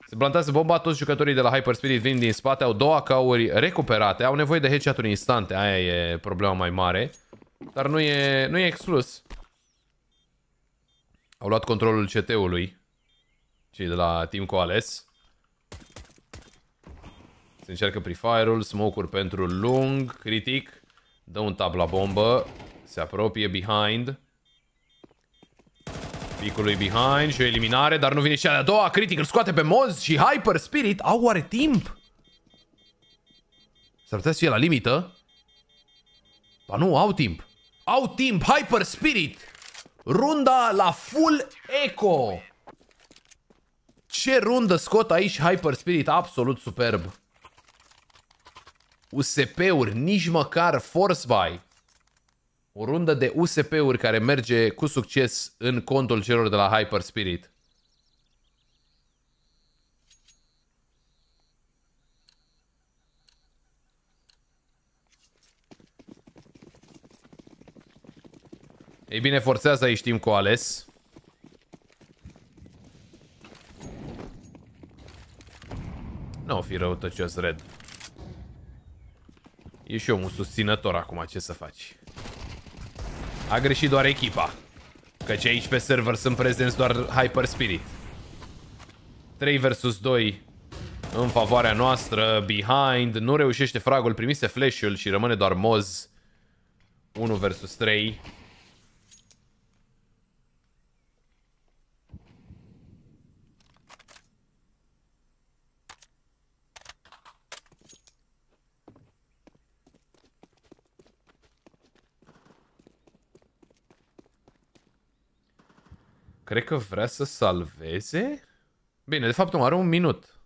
Se plantează bomba. Toți jucătorii de la Hyper Spirit vin din spate. Au două A K-uri recuperate. Au nevoie de headshot-uri instante. Aia e problema mai mare. Dar nu e, nu e exclus. Au luat controlul C T-ului cei de la Team Coalesce. Se încearcă prefire-ul, smoke-uri pentru lung, Critic. Dă un tap la bombă, se apropie behind. Picul lui behind și o eliminare, dar nu vine și a doua. Critic îl scoate pe Moz și Hyper Spirit au oare timp? S-ar putea să fie la limită? Ba nu, au timp. Au timp, Hyper Spirit! Runda la full eco. Ce rundă scot aici Hyper Spirit, absolut superb. U S P-uri, nici măcar force buy. O rundă de U S P-uri care merge cu succes în contul celor de la Hyper Spirit. Ei bine, forțează aici Team Coalesce. Nu fi răutăcios, Red. E și eu un susținător acum, ce să faci? A greșit doar echipa, căci aici pe server sunt prezenți doar Hyper Spirit. trei versus doi în favoarea noastră. Behind nu reușește fragul, primise flash-ul și rămâne doar Moz. unu versus trei. Cred că vrea să salveze? Bine, de fapt nu, are un minut.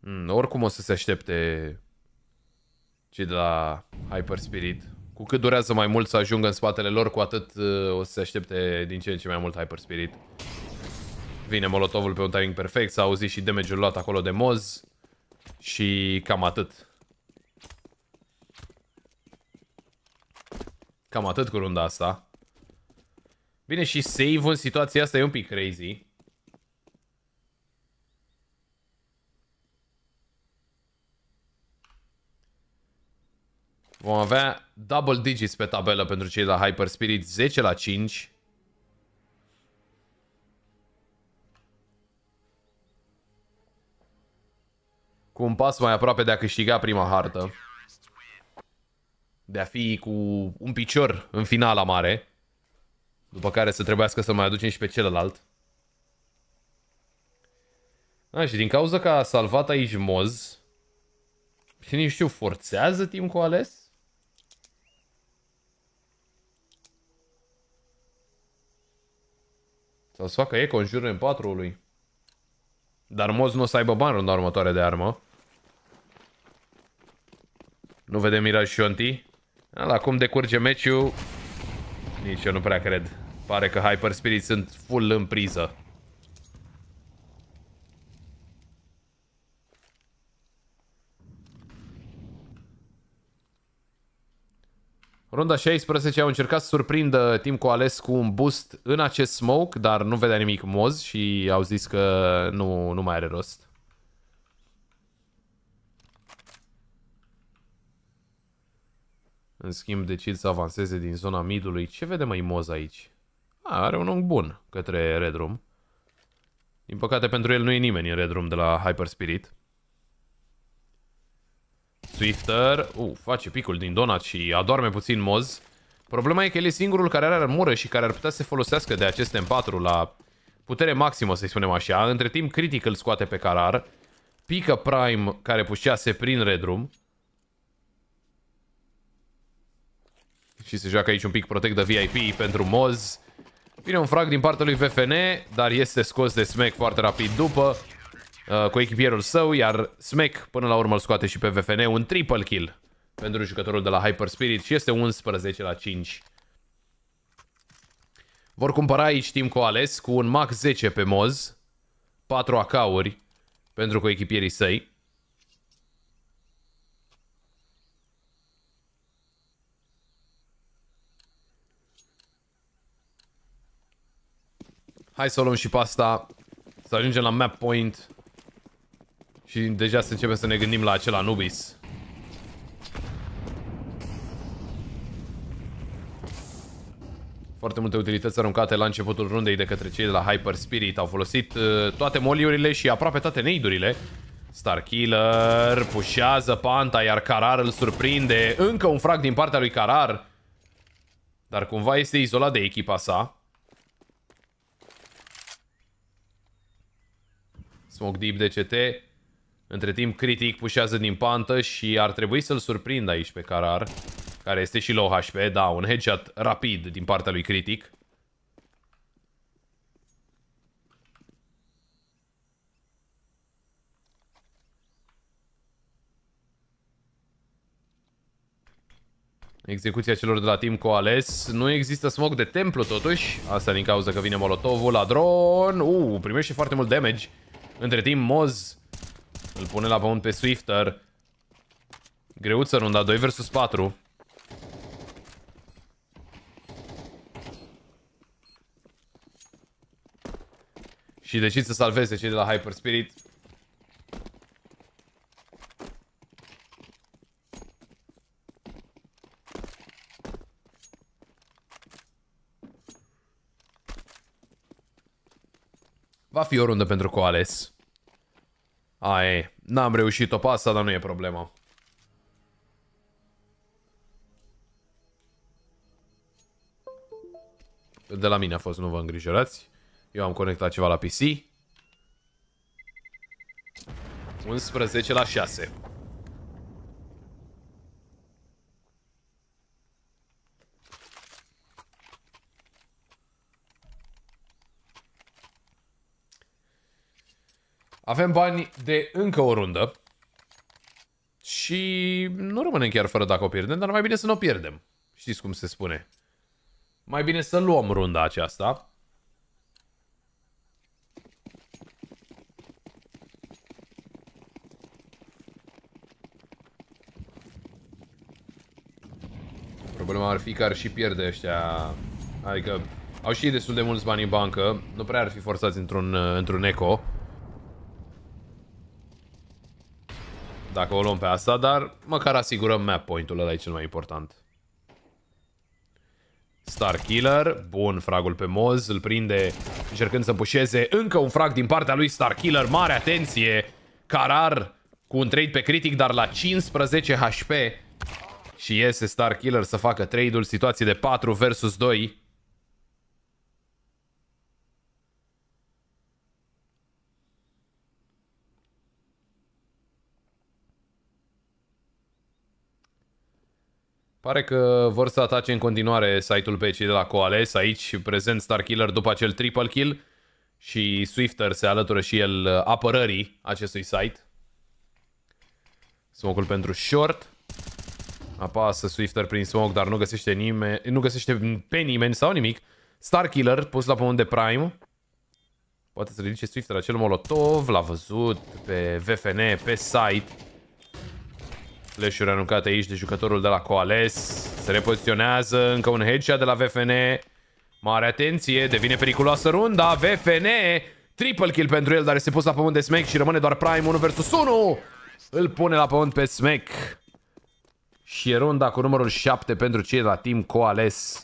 Mm, oricum o să se aștepte cei de la Hyper Spirit. Cu cât durează mai mult să ajungă în spatele lor, cu atât o să se aștepte din ce în ce mai mult Hyper Spirit. Vine molotovul pe un timing perfect, s-a auzit și damage-ul luat acolo de Moz. Și cam atât. Cam atât cu runda asta. Bine, și save-ul în situația asta e un pic crazy. Vom avea double digits pe tabelă pentru cei de la Hyper Spirit, zece la cinci. Cu un pas mai aproape de a câștiga prima hartă. De a fi cu un picior în finala mare. După care să trebuiască să mai aducem și pe celălalt. A, și din cauza că a salvat aici Moz. Și nici știu, forțează Team Coalesce? Sau să facă ei conjurul în patru lui. Dar Moz nu o să aibă bani runda următoare de armă. Nu vedem Mirage Shonti. La cum decurge meciul, nici eu nu prea cred. Pare că Hyper Spirit sunt full în priză. Runda șaisprezece au încercat să surprindă Team Coalesce cu un boost în acest smoke, dar nu vedea nimic Moz și au zis că nu, nu mai are rost. În schimb, decid să avanseze din zona midului. Ce vede mai Moz aici? A, are un unghi bun către Red Room. Din păcate pentru el nu e nimeni în Red Room de la Hyper Spirit. Swifter, uh, face picul din donut și adorme puțin Moz. Problema e că el e singurul care are armură și care ar putea să se folosească de acest M patru la putere maximă, să-i spunem așa. Între timp, Critical scoate pe Karar. Pică Prime, care pușease prin Red Room. Și se joacă aici un pic Protect de V I P pentru Moz. Vine un frag din partea lui V F N, dar este scos de Smack foarte rapid după. Cu echipierul său, iar Smack până la urmă îl scoate și pe V F N. Un triple kill pentru jucătorul de la Hyper Spirit și este unsprezece la cinci. Vor cumpăra aici Team Coalesce cu un max zece pe Moz, patru A K-uri pentru coechipierii săi. Hai să o luăm și pe asta, să ajungem la map point. Și deja să începem să ne gândim la acel Anubis. Foarte multe utilități aruncate la începutul rundei de către cei de la Hyper Spirit. Au folosit uh, toate moliurile și aproape toate neidurile. Starkiller pușează Panta, iar Karar îl surprinde. Încă un frag din partea lui Karar. Dar cumva este izolat de echipa sa. Smoke deep de C T. Între timp, Critic pușează din pantă și ar trebui să-l surprindă aici pe Karar, care este și low H P. Da, un headshot rapid din partea lui Critic. execuția celor de la Team Coalesce. Nu există smoke de templu totuși. Asta din cauza că vine molotovul la dron. Uuu, uh, primește foarte mult damage. Între timp, Moz îl pune la pământ pe Swifter. Greuță runda, doi versus patru. Și decid să salveze cei de la Hyper Spirit. Va fi o rundă pentru Coalesce. Aie, n-am reușit-o pe asta, dar nu e problema. De la mine a fost, nu vă îngrijorați. Eu am conectat ceva la P C. unsprezece la șase. Avem bani de încă o rundă. Și nu rămânem chiar fără dacă o pierdem, dar mai bine să nu o pierdem. Știți cum se spune. Mai bine să luăm runda aceasta. Problema ar fi că ar și pierde ăștia. Adică au și ei destul de mulți bani în bancă. Nu prea ar fi forțați într-un într-un eco dacă o luăm pe asta, dar măcar asigurăm map point-ul. Ăla e cel mai important. Starkiller, bun fragul pe Moz, îl prinde încercând să pușeze. Încă un frag din partea lui Starkiller, mare atenție. Carar cu un trade pe critic, dar la cincisprezece H P. Și iese Starkiller să facă trade-ul, situație de patru versus doi. Pare că vor să atace în continuare site-ul pe cei de la Coalesce. Aici prezent Starkiller după acel triple kill și Swifter se alătură și el apărării acestui site. Smoke-ul pentru short. Apasă Swifter prin smoke, dar nu găsește nimeni, nu găsește pe nimeni sau nimic. Starkiller pus la pământ de Prime. Poate să ridice Swifter acel molotov, l-a văzut pe V F N, pe site. Flash-uri aruncate aici de jucătorul de la Coalesce. Se repoziționează, încă un headshot de la V F N. Mare atenție, devine periculoasă runda. V F N, triple kill pentru el, dar este pus la pământ de Smack și rămâne doar Prime. unu versus unu. Îl pune la pământ pe Smack. Și e runda cu numărul șapte pentru cei de la Team Coalesce.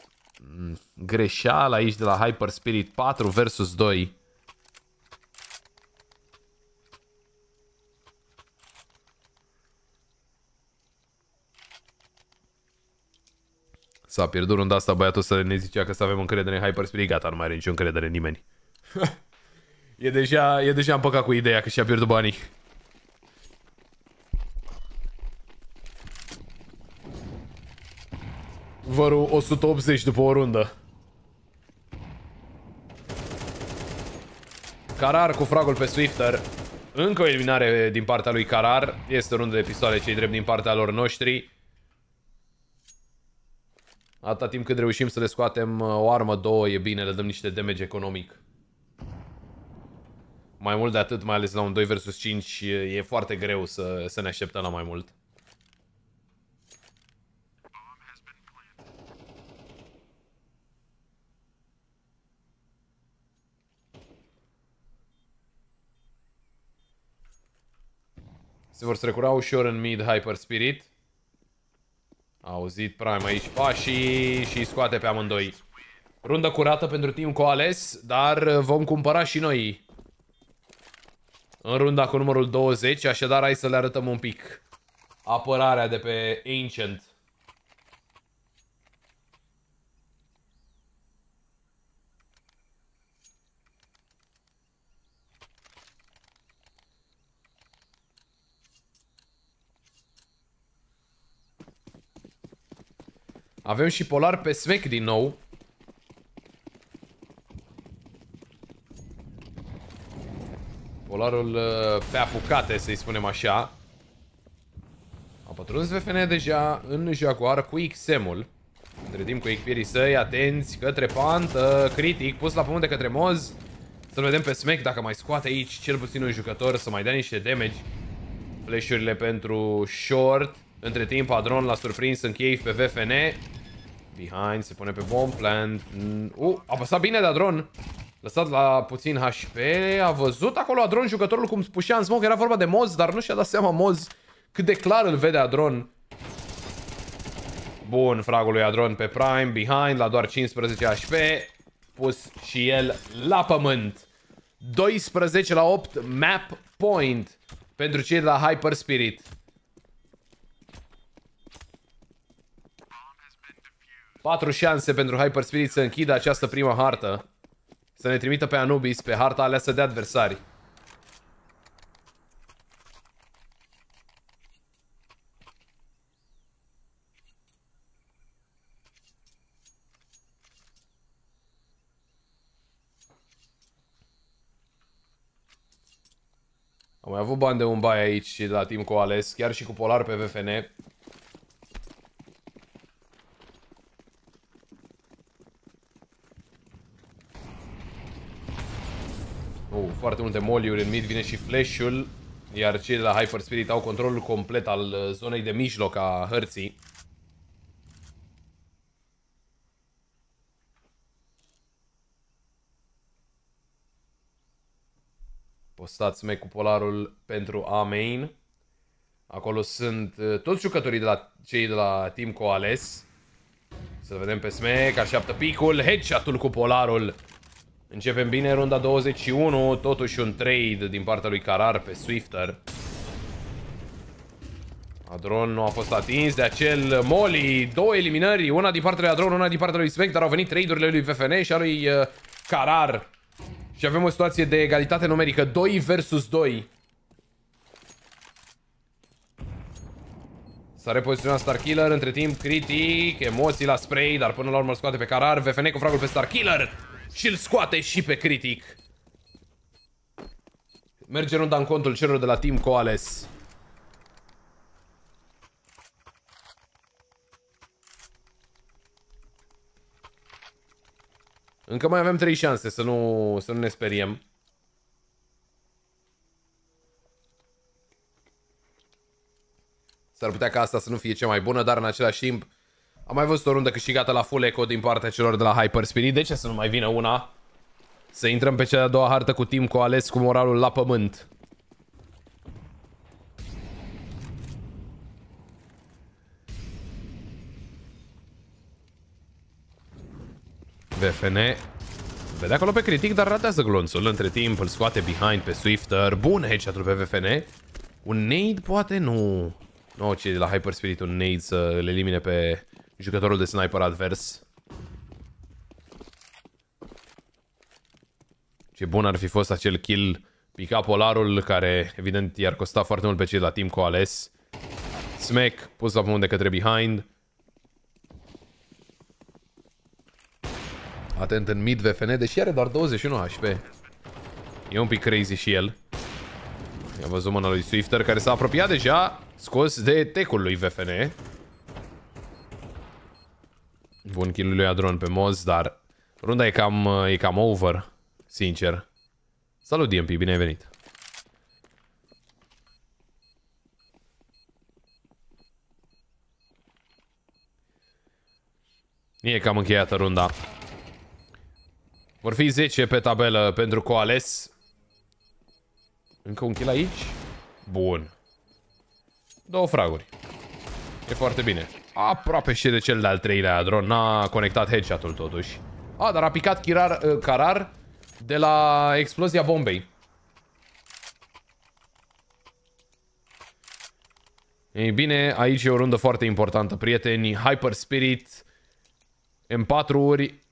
Greșeală aici de la Hyper Spirit, patru versus doi. S-a pierdut runda asta, băiatul să ne zicea că să avem încredere în Hyper Spirit. Gata, nu mai are nicio încredere în nimeni. e, deja, e deja împăcat cu ideea că și-a pierdut banii. Vărul o sută optzeci după o rundă. Carar cu fragul pe Swifter. Încă o eliminare din partea lui Carar. Este o rundă de pistoale cei drept din partea lor noștri. Atâta timp cât reușim să le scoatem o armă, două, e bine, le dăm niște damage economic. Mai mult de atât, mai ales la un doi versus cinci, e foarte greu să, să ne așteptăm la mai mult. Se vor strecura ușor în mid Hyper Spirit. A auzit Prime aici pașii și scoate pe amândoi. Rundă curată pentru Team Coalesce, dar vom cumpăra și noi în runda cu numărul douăzeci, așadar hai să le arătăm un pic apărarea de pe Ancient. Avem și Polar pe Svec din nou. Polarul pe apucate, să-i spunem așa. A pătruns V F N deja în Jaguar cu X M-ul. Între timp cu echipierii săi, atenți, către pantă, critic, pus la pământ de către Moz. Să-l vedem pe Smack dacă mai scoate aici cel puțin un jucător să mai dea niște damage. Flash-urile pentru short. Între timp, Adron l-a surprins în cave pe V F N. Behind, se pune pe bomb plant. Uh, a pasat bine de Adron. Lăsat la puțin H P. A văzut acolo Adron jucătorul cum spușea în smoke. Era vorba de Moz, dar nu și-a dat seama Moz cât de clar îl vede Adron. Bun, fragul lui Adron pe Prime. Behind, la doar cincisprezece H P. Pus și el la pământ. doisprezece la opt map point pentru cei de la Hyper Spirit. patru șanse pentru Hyper Spirit să închidă această primă hartă. Să ne trimită pe Anubis, pe harta aleasă de adversari. Am mai avut bani de un bai aici și de la Team Coalesce, chiar și cu Polar pe V F N. Uh, foarte multe moliuri în mid, vine și flash-ul, iar cei de la Hyper Spirit au controlul complet al zonei de mijloc a hărții. Postați mei cu polarul pentru A-Main. Acolo sunt toți jucătorii de la cei de la Team Coalesce. Să vedem pe Smack, așteaptă picul, headshot-ul cu polarul. Începem bine runda douăzeci și unu, totuși un trade din partea lui Carar pe Swifter. Adron nu a fost atins de acel Molly, două eliminări, una din partea lui Adron, una din partea lui Smack, dar au venit trade-urile lui V F N și a lui Carar. Și avem o situație de egalitate numerică, doi versus doi. S-a repoziționat Starkiller, între timp critic, emoții la spray, dar până la urmă îl scoate pe Carar. V F N cu fragul pe Starkiller și îl scoate și pe critic. Merge runda în contul celor de la Team Coalesce. Încă mai avem trei șanse, să nu, să nu ne speriem. S-ar putea ca asta să nu fie cea mai bună, dar în același timp am mai văzut o rundă câștigată la full eco din partea celor de la Hyper Spirit. De ce să nu mai vină una? Să intrăm pe cea de-a doua hartă cu Team Coalesce cu moralul la pământ. V F N vede acolo pe critic, dar ratează glonțul. Între timp îl scoate behind pe Swifter. Bun headshot-ul pe V F N. Un nade poate? Nu. Nu, cei de la Hyper Spirit un nade să le elimine pe jucătorul de sniper advers. Ce bun ar fi fost acel kill. Pica polarul, care evident i-ar costa foarte mult pe cei de la Team Coalesce. Smack pus la pământ de către behind. Atent în mid V F N, deși are doar douăzeci și unu H P. E un pic crazy și el. I-a văzut mâna lui Swifter, care s-a apropiat deja, scos de tech-ul lui V F N. Bun kill lui Adron pe Moz, dar runda e cam, e cam over, sincer. Salut D M P, bine ai venit. E cam încheiată runda. Vor fi zece pe tabelă pentru Coalesce. Încă un kill aici. Bun. Două fraguri. E foarte bine. Aproape și de cel de-al treilea Adron. N-a conectat headshot-ul totuși. A, dar a picat Chirar, uh, Carar de la explozia bombei. Ei bine, aici e o rundă foarte importantă, prieteni. Hyper Spirit M patru-uri.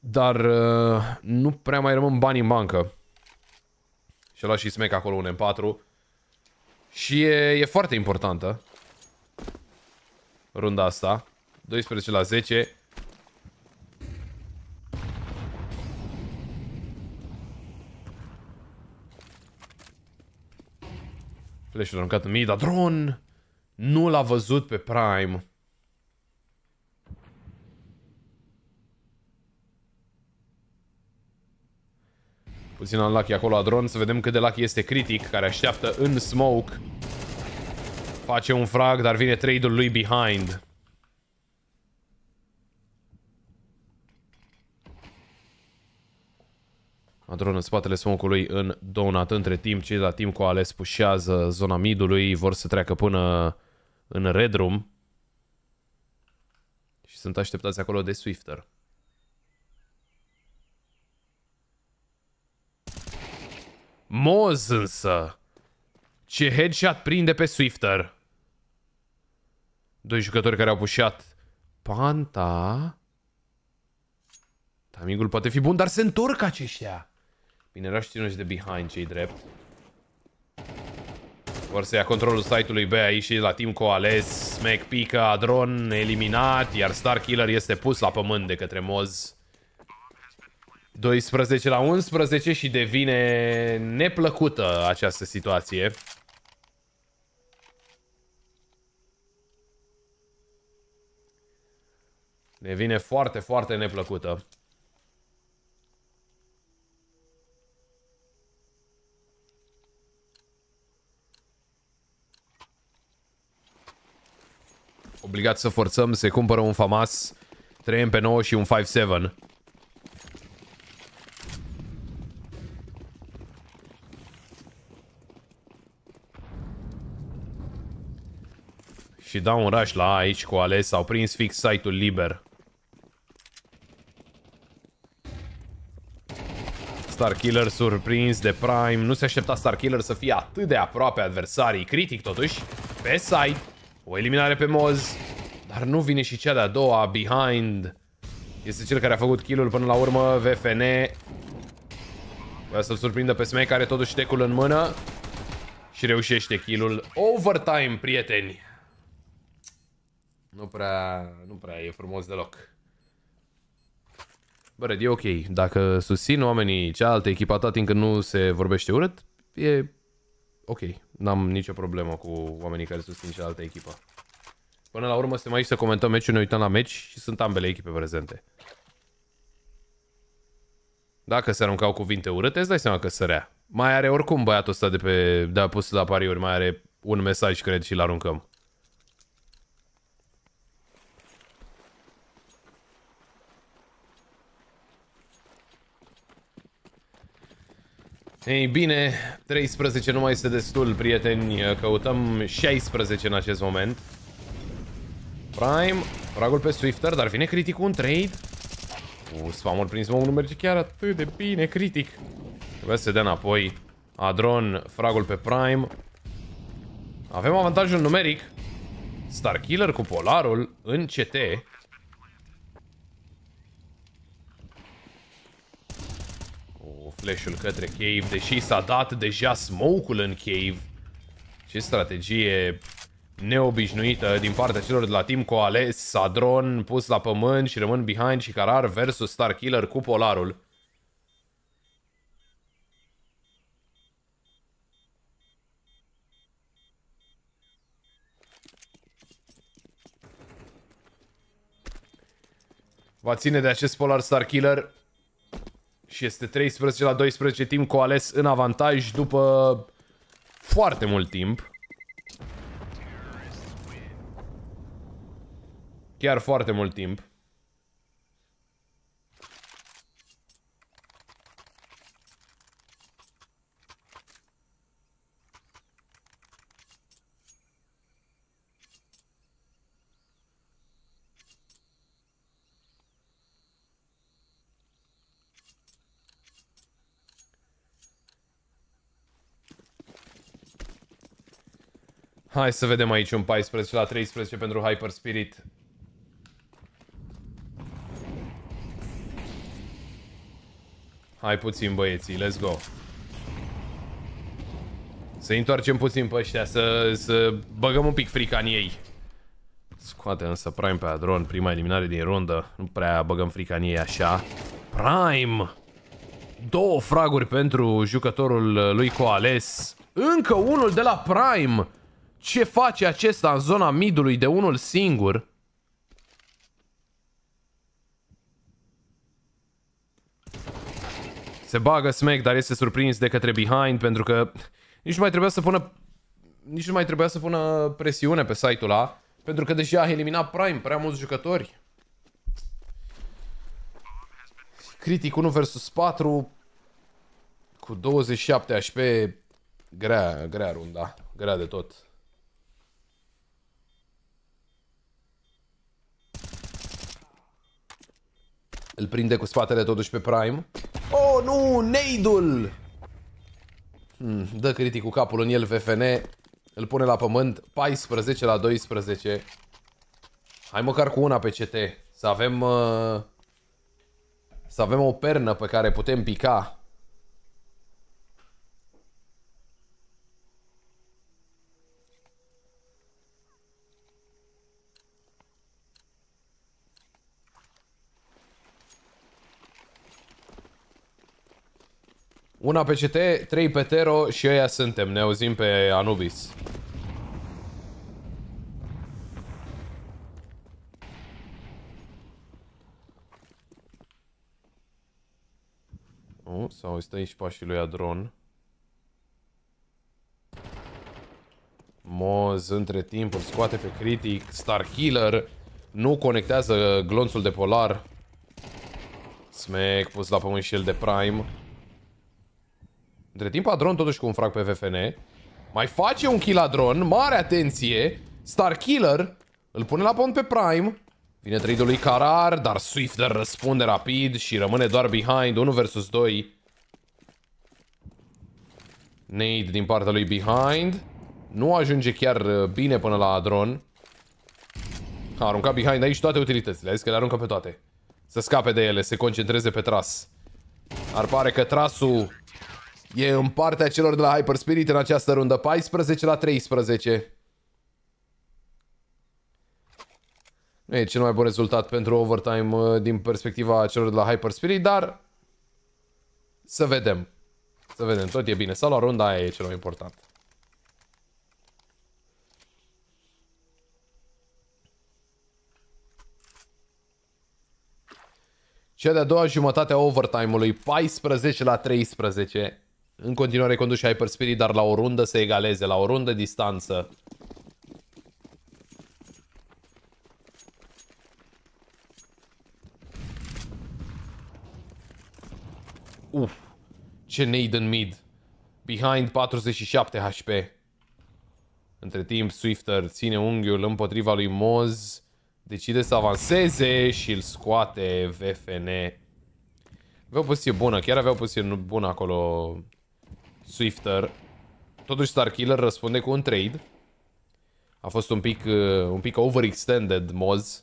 Dar uh, nu prea mai rămân bani în bancă. Și-a luat și Smack acolo un M patru. Și e, e foarte importantă runda asta. Doisprezece la zece. Flash-ul aruncat în mid, Adron Nu l-a văzut pe Prime. Puțin unlucky acolo la dron, să vedem cât de lucky este critic, care așteaptă în smoke. Face un frag, dar vine trade-ul lui behind. Adron în spatele smoke-ului în donut. Între timp, cei de la Team Coalesce pușează zona midului, vor să treacă până în red room. Și sunt așteptați acolo de Swifter. Moz însă! Ce headshot prinde pe Swifter! Doi jucători care au pușat Panta. Timingul poate fi bun, dar se întorc aceștia. Bine, erau ținuși de behind cei drept. Vor să ia controlul site-ului B aici și la Team Coalesce. Smack pică, Adron eliminat, iar Starkiller este pus la pământ de către Moz. doisprezece la unsprezece și devine neplăcută această situație. Devine foarte, foarte neplăcută. Obligat să forțăm, se cumpără un FAMAS, trei M P nouă și un cinci șapte. Și dau un rush la A aici cu Ales, au prins fix site-ul liber. Starkiller surprins de Prime, nu se aștepta Starkiller să fie atât de aproape adversarii, critic totuși, pe site. O eliminare pe Moz, dar nu vine și cea de-a doua, behind. Este cel care a făcut kill-ul până la urmă, V F N. Vrea să-l surprindă pe Smei, care totuși decul în mână. Și reușește kill-ul. Overtime, prieteni! Nu prea, nu prea e frumos deloc. Bă, Red, e ok. Dacă susțin oamenii cealaltă echipa ta, timp când nu se vorbește urât, e... ok, n-am nicio problemă cu oamenii care susțin cealaltă echipă. Până la urmă suntem aici să comentăm meciul, ne uităm la meci și sunt ambele echipe prezente. Dacă se aruncau cuvinte urâte, îți dai seama că sărea. Mai are oricum băiatul ăsta de pe... de-a pus la pariuri, mai are un mesaj, cred, și-l aruncăm. Ei bine, treisprezece nu mai este destul, prieteni, căutăm șaisprezece în acest moment. Prime, fragul pe Swifter, dar vine critic un trade. U, spamul prin smoke nu merge chiar atât de bine, critic. Trebuie să se dea înapoi. Adron, fragul pe Prime. Avem avantajul numeric. Starkiller cu polarul în C T. Flash-ul către cave, deși s-a dat deja smoke-ul în cave. Ce strategie neobișnuită din partea celor de la Team Coalesce. Adron pus la pământ și rămân behind și Carar versus Starkiller cu polarul. Va ține de acest polar Starkiller. Și este treisprezece la doisprezece, Team Coalesce în avantaj după foarte mult timp. Chiar foarte mult timp. Hai să vedem aici un paisprezece la treisprezece pentru Hyper Spirit. Hai puțin, băieții, let's go. Să întoarcem puțin pe ăștia, să, să băgăm un pic frica în ei. Scoate însă Prime pe Adron, prima eliminare din rundă. Nu prea băgăm frica în ei așa. Prime! Două fraguri pentru jucătorul lui Coalesce. Încă unul de la Prime! Ce face acesta în zona midului de unul singur? Se bagă Smack, dar este surprins de către Behind, pentru că nici nu mai trebuia să pună, nici nu mai trebuia să pună presiune pe site-ul ăla, pentru că deja a eliminat Prime prea mulți jucători. Critic unu versus patru cu douăzeci și șapte H P. Grea, grea runda, grea de tot. Îl prinde cu spatele totuși pe Prime. Oh, nu! Neidul! Hmm, dă critic cu capul în el V F N. Îl pune la pământ. paisprezece la doisprezece. Hai măcar cu una pe C T. Să avem... Uh, să avem o pernă pe care putem pica. Una pe C T, trei pe Tero și ăia suntem. Ne auzim pe Anubis. Oh, s-au auzit aici pașii lui Adron. Moz, între timp, îl scoate pe critic. Starkiller nu conectează glonțul de polar. Smack pus la pământ și el de Prime. Între timp, Adron totuși cu un frag pe V F N. Mai face un kill Adron. Mare atenție. Starkiller îl pune la pont pe Prime. Vine trade-ul lui Karar, dar Swifter răspunde rapid și rămâne doar Behind. unu versus doi. Nade din partea lui Behind. Nu ajunge chiar bine până la Adron. A aruncat Behind aici toate utilitățile. A zis că le aruncă pe toate. Să scape de ele, se concentreze pe tras. Ar pare că trasul... e în partea celor de la Hyper Spirit în această rundă. paisprezece la treisprezece. Nu e cel mai bun rezultat pentru overtime din perspectiva celor de la Hyper Spirit, dar să vedem. Să vedem, tot e bine. S-a luat runda, aia e cel mai important. Cea de-a doua jumătate a overtime-ului, paisprezece la treisprezece. În continuare conduce Hyper Spirit, dar la o rundă se egaleze, la o rundă distanță. Uf, ce nade în mid. Behind patruzeci și șapte H P. Între timp, Swifter ține unghiul împotriva lui Moz. Decide să avanseze și îl scoate V F N. Avea o poziție bună, chiar avea o poziție bună acolo Swifter. Totuși Starkiller răspunde cu un trade. A fost un pic, un pic overextended Moz.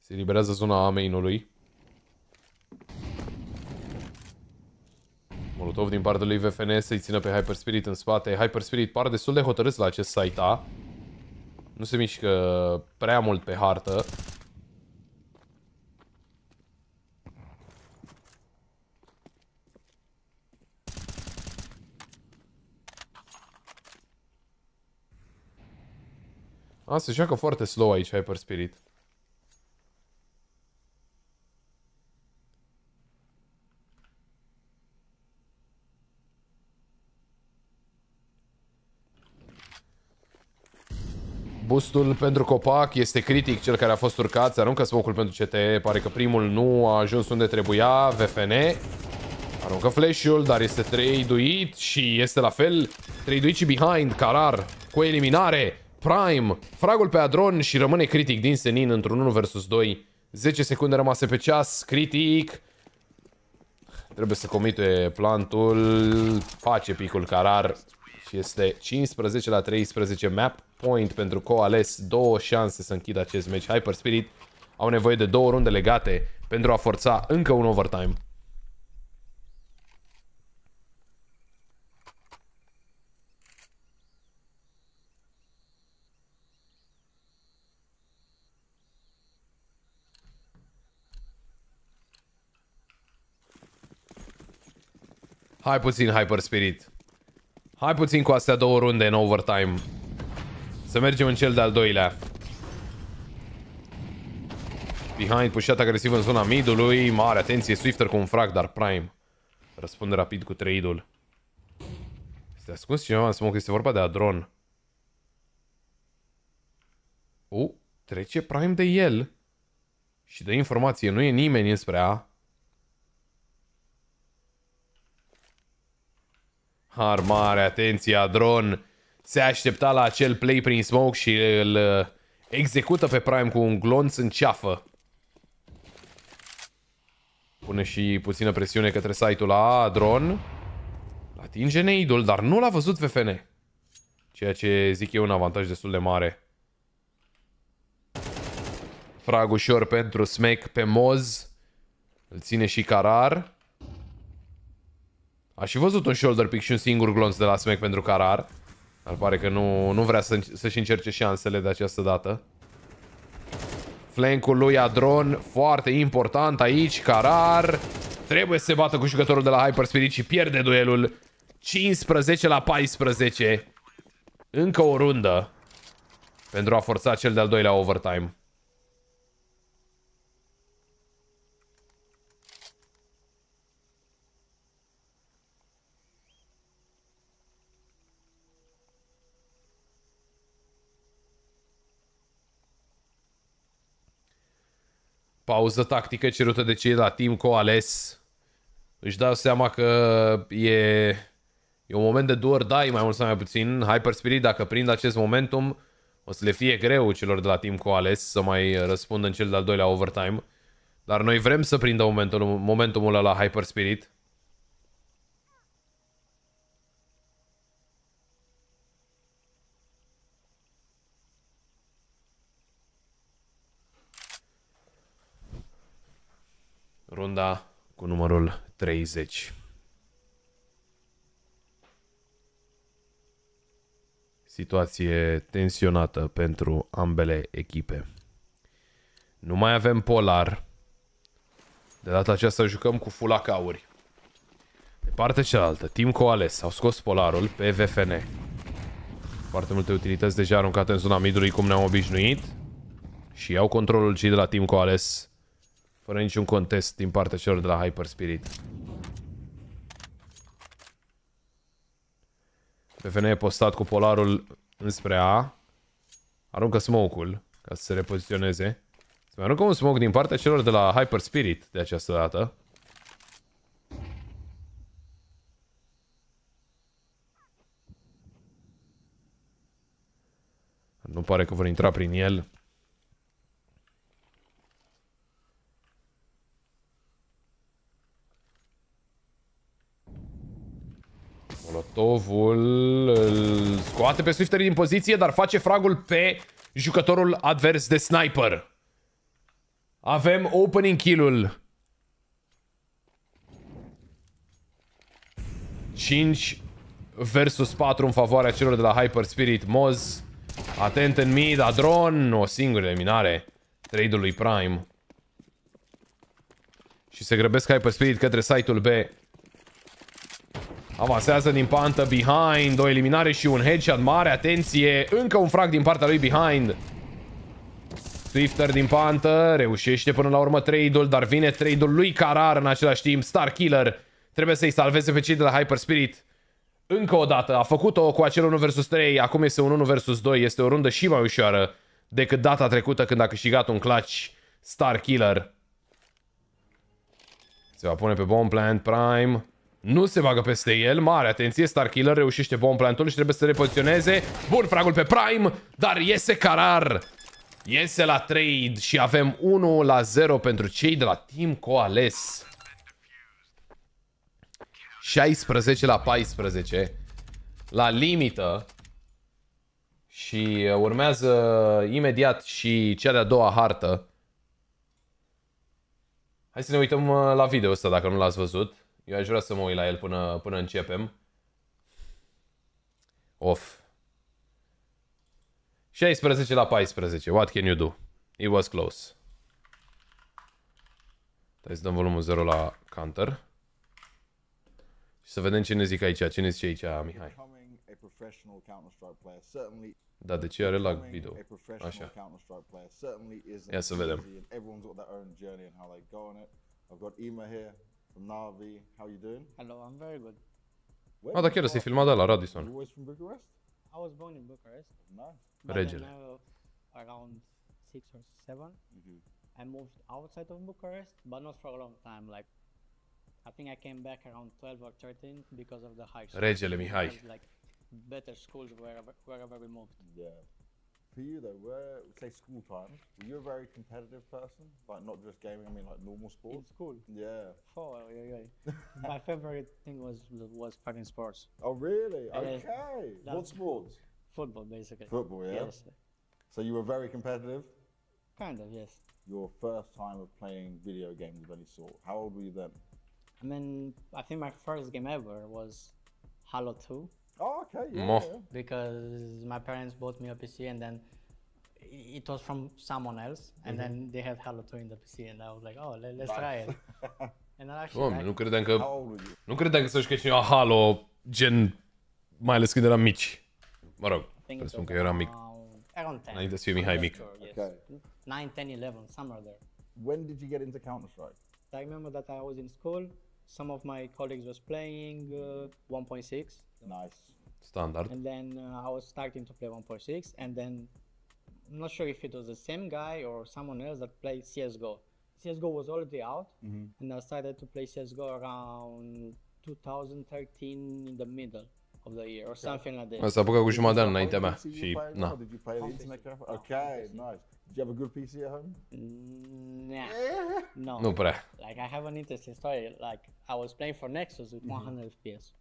Se eliberează zona main-ului. Molotov din partea lui V F N să-i țină pe Hyper Spirit în spate. Hyper Spirit pare destul de hotărât la acest site A. Nu se mișcă prea mult pe hartă. A, se joacă foarte slow aici Hyper Spirit. Bustul pentru copac este critic, cel care a fost urcat. Se aruncă smoke-ul pentru C T E. Pare că primul nu a ajuns unde trebuia. V F N aruncă flash-ul, dar este trade-uit și este la fel. Trade-uit și Behind. Karar cu eliminare. Prime, fragul pe Adron și rămâne critic din senin într-un unu versus doi. zece secunde rămase pe ceas. Critic trebuie să comite plantul. Face picul Karar și este cincisprezece la treisprezece. Map point pentru Coalesce. Două șanse să închidă acest match. Hyper Spirit au nevoie de două runde legate pentru a forța încă un overtime. Hai puțin Hyper Spirit. Hai puțin cu astea două runde în overtime. Să mergem în cel de-al doilea. Behind, pușat agresiv în zona midului. Mare atenție, Swifter cu un frag, dar Prime răspunde rapid cu trade-ul. Este ascuns cineva în smoke, este vorba de Adron. U, trece Prime de el și dă informație, nu e nimeni înspre A. Har mare, atenție, Adron se aștepta la acel play prin smoke și îl execută pe Prime cu un glonț în ceafă. Pune și puțină presiune către site-ul la Adron. Atinge neidul, dar nu l-a văzut V F N. Ceea ce zic eu un avantaj destul de mare. Frag ușor pentru Smack pe Moz. Îl ține și Carar. A și văzut un shoulder pick și un singur glonț de la Smack pentru Carar. Dar pare că nu, nu vrea să, să-și încerce șansele de această dată. Flancul lui Adron foarte important aici. Carar trebuie să se bată cu jucătorul de la Hyper Spirit și pierde duelul. cincisprezece la paisprezece. Încă o rundă pentru a forța cel de-al doilea overtime. Pauză tactică cerută de cei la Team Coalesce. Își dau seama că e, e un moment de do or die, mai mult sau mai puțin. Hyper Spirit, dacă prind acest momentum, o să le fie greu celor de la Team Coalesce să mai răspundă în cel de-al doilea overtime. Dar noi vrem să prindă momentul, momentumul ăla la Hyper Spirit. Runda cu numărul treizeci. Situație tensionată pentru ambele echipe. Nu mai avem Polar. De data aceasta jucăm cu fulacauri. De partea cealaltă, Team Coalesce au scos Polarul pe V F N. Foarte multe utilități deja aruncate în zona midului, cum ne-am obișnuit. Și iau controlul cei de la Team Coalesce, fără niciun contest din partea celor de la Hyper Spirit. P F N e postat cu Polarul înspre A. Aruncă smoke-ul ca să se repoziționeze. Se mai aruncă un smoke din partea celor de la Hyper Spirit de această dată. Nu pare că vor intra prin el. Molotovul îl scoate pe Swifter din poziție, dar face fragul pe jucătorul advers de sniper. Avem opening kill-ul. cinci versus patru în favoarea celor de la Hyper Spirit. Moz, atent în mid, Adron, o singură eliminare. Trade-ul lui Prime. Și se grăbesc Hyper Spirit către site-ul B. Avansează din pantă Behind, o eliminare și un headshot, mare atenție, încă un frag din partea lui Behind. Swifter din pantă, reușește până la urmă trade-ul, dar vine trade-ul lui Carar în același timp. Starkiller trebuie să-i salveze pe cei de la Hyper Spirit. Încă o dată, a făcut-o cu acel unu versus trei, acum este un unu versus doi, este o rundă și mai ușoară decât data trecută când a câștigat un clutch Starkiller. Se va pune pe bomb plant Prime. Nu se bagă peste el, mare atenție, Starkiller reușește bomb plantul și trebuie să se repoziționeze. Bun, fragul pe Prime, dar iese Carar. Iese la trade și avem unu la zero pentru cei de la Team Coalesce. șaisprezece la paisprezece, la limită. Și urmează imediat și cea de-a doua hartă. Hai să ne uităm la video ăsta dacă nu l-ați văzut. Eu aș vrea să mă uit la el până, până începem. Off. șaisprezece la paisprezece. What can you do? It was close. Hai să dăm volumul zero la counter. Și să vedem ce ne zic aici, ce ne zice aici Mihai. Da, de ce are lag video? Așa. Ia să vedem. I've got Ema here from Navi. How you doing? Hello, I'm very good. Ah, da, chiar ăsta e filmat de la Radisson. You always from Bucharest? I was born in Bucharest. No. Regele. Around six or seven, I moved outside of Bucharest, but not for a long time. Like, I think I came back around twelve or thirteen because of the high school. Regele Mihai. Like, better schools wherever wherever we moved. Yeah. For you though, where, say school time, were you a very competitive person? Like not just gaming, I mean like normal sports? In school? Yeah. Oh, yeah, yeah. My favorite thing was was fucking sports. Oh really? Uh, okay. What sports? Football basically. Football, yeah? Yes. So you were very competitive? Kind of, yes. Your first time of playing video games of any sort, how old were you then? I mean, I think my first game ever was Halo two. Oh, okay, yeah, yeah. Because my parents bought me a P C and then it was from someone else and mm-hmm. then they had Halo two in the P C and I was like, oh, let's nice. try it. And then actually, Doamne, I... nu credeam că nu credeam că să joci cineva Halo gen mai ales când eram mici. Mă rog, presupun că eram mic. Around ten. Înainte să fiu Mihai mic. Okay. nine, ten, eleven, somewhere there. When did you get into Counter-Strike? I remember that I was in school. Some of my colleagues was playing uh, one point six. Nice. Standard. And then uh, I was starting to play one point six and then I'm not sure if it was the same guy or someone else that played C S G O. C S G O was already out mm-hmm. and I started to play C S G O around twenty thirteen in the middle of the year or okay. something like that. M-a apucat cu jumătate de an înaintea mea și na. Did you play the internet graphic? Okay, nice. Did you have a good P C at home? Nah. No. Nu prea. Like I have an interesting story. Like I was playing for Nexus with one hundred F P S.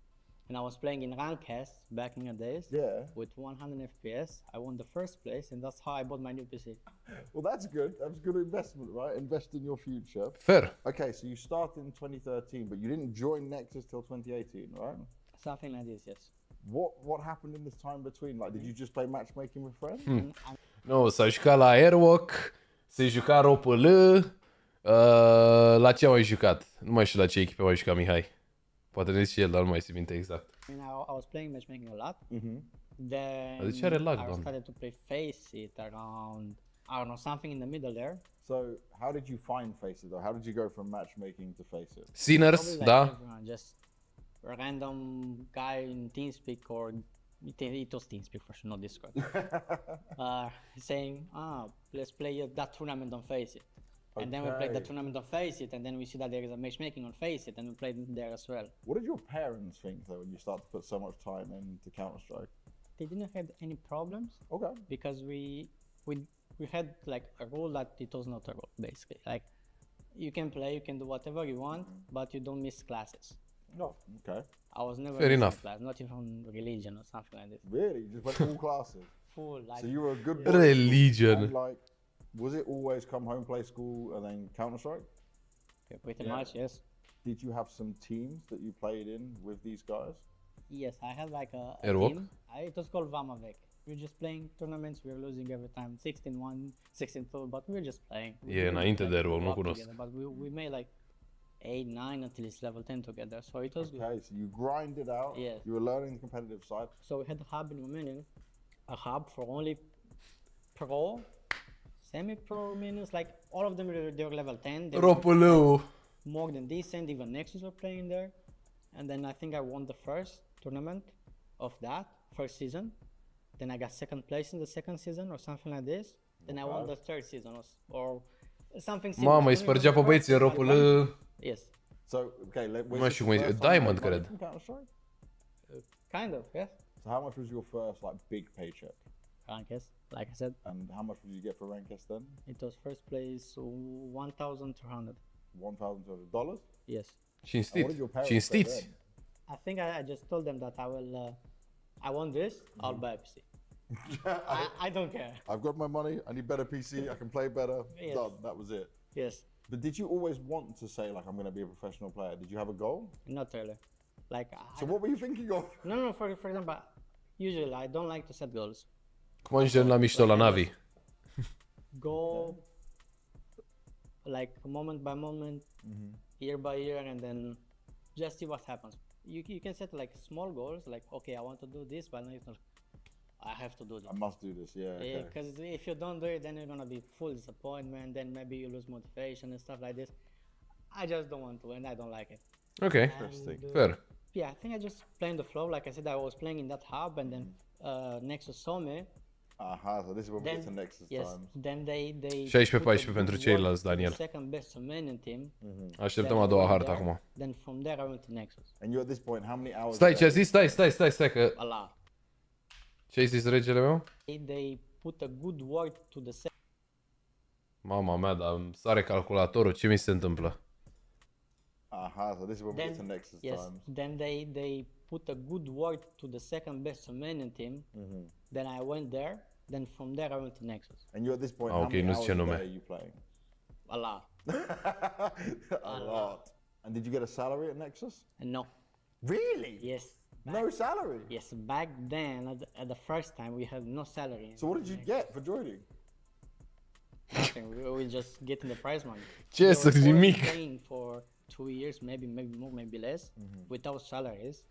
And I was playing in Rankcast back in the days yeah. with one hundred F P S. I won the first place and that's how I bought my new P C. Well, that's good. That's a good investment, right? Invest in your future. Fair. Okay, so you started in twenty thirteen, but you didn't join Nexus till twenty eighteen, right? Something like this, yes. What What happened in this time between? Like, did you just play matchmaking with friends? Hmm. No, s-a jucat la Airwalk, s-a jucat R O P L, uh, la ce am mai jucat? Nu mai știu la ce echipe am mai jucat Mihai. Poate ne zice el, dar nu mai se minte exact. I mean, I, I was playing matchmaking a lot. Mm-hmm. Then de ce are lag, I started to play Faceit around, I don't know, something in the middle there. So, how did you find Faceit though? How did you go from matchmaking to Faceit? Sinners, like da. Everyone, just a random guy in TeamSpeak or, it was TeamSpeak for sure, not Discord. uh, saying, ah, let's play that tournament on Faceit. And okay. then we played the tournament of Faceit, and then we see that there is a matchmaking on Faceit, and we played there as well. What did your parents think though when you start to put so much time into Counter-Strike? They didn't have any problems. Okay. Because we we we had like a rule that it was not a rule basically. Like you can play, you can do whatever you want, but you don't miss classes. No. Okay. I was never fair enough. Class, not even from religion or something like this. Really, you just went all classes. Full. Like, so you were a good yeah. religion. Was it always come home, play school, and then Counter-Strike? Yeah, pretty yeah. much, yes. Did you have some teams that you played in with these guys? Yes, I had like a, a team. I, it was called Vamavec. We were just playing tournaments, we were losing every time, sixteen one, sixteen two, but we were just playing. We yeah, înainte de Airwalk, nu cunosc. But we, we made like eight, nine until it's level ten together, so it was okay, good. Okay, so you grinded out, yes. you were learning the competitive side. So we had a hub in Romania, a hub for only pro, semi-pro minus, like all of them were, they were level ten. They were more than decent, even Nexus were playing there. And then I think I won the first tournament of that, first season. Then I got second place in the second season or something like this. Then I won the third season or, or something similar. Mama, îi spărgea pe băieți, R O P L. Yes. So, okay, let's... Diamond, cred. Kind of, yes. So how much was your first, like, big paycheck? Rankest, like I said. And how much did you get for Rankest then? It was first place, one thousand two hundred. One thousand two hundred dollars? Yes. Cinstit. I think I, I just told them that I will, uh, I want this, I'll buy a P C. I, I don't care. I've got my money, I need better P C, I can play better, yes. Done, that was it. Yes. But did you always want to say like I'm going to be a professional player? Did you have a goal? Not really. Like. So I, what were you thinking of? No, no, for, for example, usually I don't like to set goals. Cum ajungem la mișto la Navi? Go like moment by moment, mm-hmm. year by year and then just see what happens. you, you can set like small goals, like, okay, I want to do this, but no, it's not, I have to do this. I must do this, yeah. Yeah, because okay. if you don't do it, then you're gonna be full disappointment, then maybe you lose motivation and stuff like this. I just don't want to, and I don't like it. Okay, interesting. Uh, fair. Yeah, I think I just playing the flow. Like I said, I was playing in that hub, and then uh, Nexus saw me. Aha, so this is what we did to Nexus yes, times. Then they, they șaisprezece paisprezece pentru ceilalți, Daniel. Second best Romanian team. Mm-hmm. Așteptăm a doua hartă acum. Then from there I went to Nexus. And you at this point, how many hours? Stai, ce-a zis? Stai, stai, stai, stai că... Ala. Ce-ai zis regele meu? They put a good word to the second. Mama mea, dar îmi sare calculatorul, ce mi se întâmplă? Aha, so this is what we did to Nexus yes, times. Then they, they put a good word to the second best Romanian team. Mm-hmm. Then I went there, then from there I went to Nexus. And you at this point, ah, how okay, many hours a day are you playing? A lot. a, a lot. lot. And did you get a salary at Nexus? No. Really? Yes. Back, no salary? Yes, back then, at the, at the first time, we had no salary. So what did you Nexus. get for joining? Nothing, we were just getting the prize money. Just so playing for two years, maybe, maybe more, maybe less, mm-hmm. without salaries.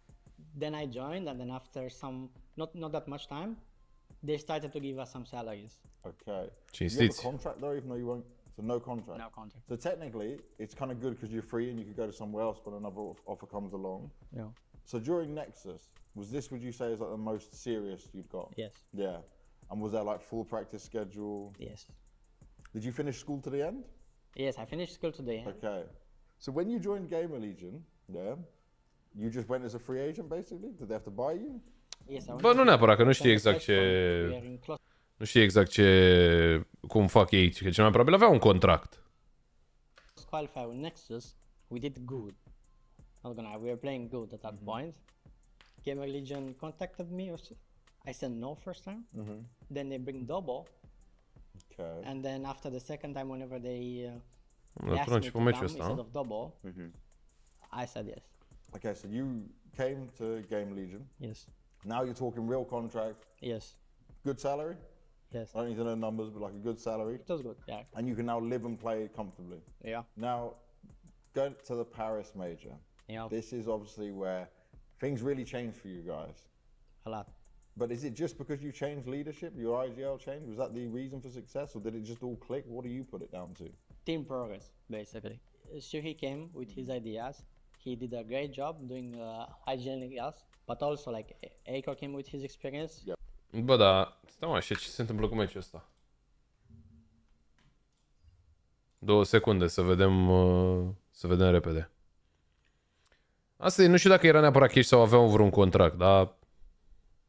Then I joined, and then after some, not not that much time, they started to give us some salaries. Okay. Jeez, you have a contract though, even though you weren't, so no contract. No contract. So technically, it's kind of good because you're free and you could go to somewhere else when another offer comes along. Yeah. So during Nexus, was this, would you say, is like the most serious you'd got? Yes. Yeah. And was there like full practice schedule? Yes. Did you finish school to the end? Yes, I finished school to the end. Okay. So when you joined Gamer Legion, yeah, you just went as a free agent basically? Did they have to buy you? Bă, nu neapărat, că nu știi exact ce... Nu știi exact ce... cum fac ei, că cel mai probabil avea un contract. Qualify with Nexus, we did good. Not gonna, we were playing good at that point. Gamer Legion contacted me, I said no first time. Then they bring double. And then after the second time, whenever they asked me to come instead of double, I said yes. Okay, so you came to Gamer Legion. Yes. Now you're talking real contract. Yes. Good salary? Yes. I don't need to know numbers, but like a good salary. It was good, yeah. And you can now live and play comfortably. Yeah. Now, going to the Paris Major. Yeah. This is obviously where things really change for you guys. A lot. But is it just because you changed leadership, your I G L changed? Was that the reason for success, or did it just all click? What do you put it down to? Team progress, basically. So he came with his ideas. He did a great job doing uh, hygienic us, but also like Acor came with his experience. Yep. Bă, da, stai mai așa, ce se întâmplă cu meciul ăsta? Două secunde, să vedem, uh, să vedem repede. Asta e, nu știu dacă era neapărat cash sau aveau vreun contract, dar...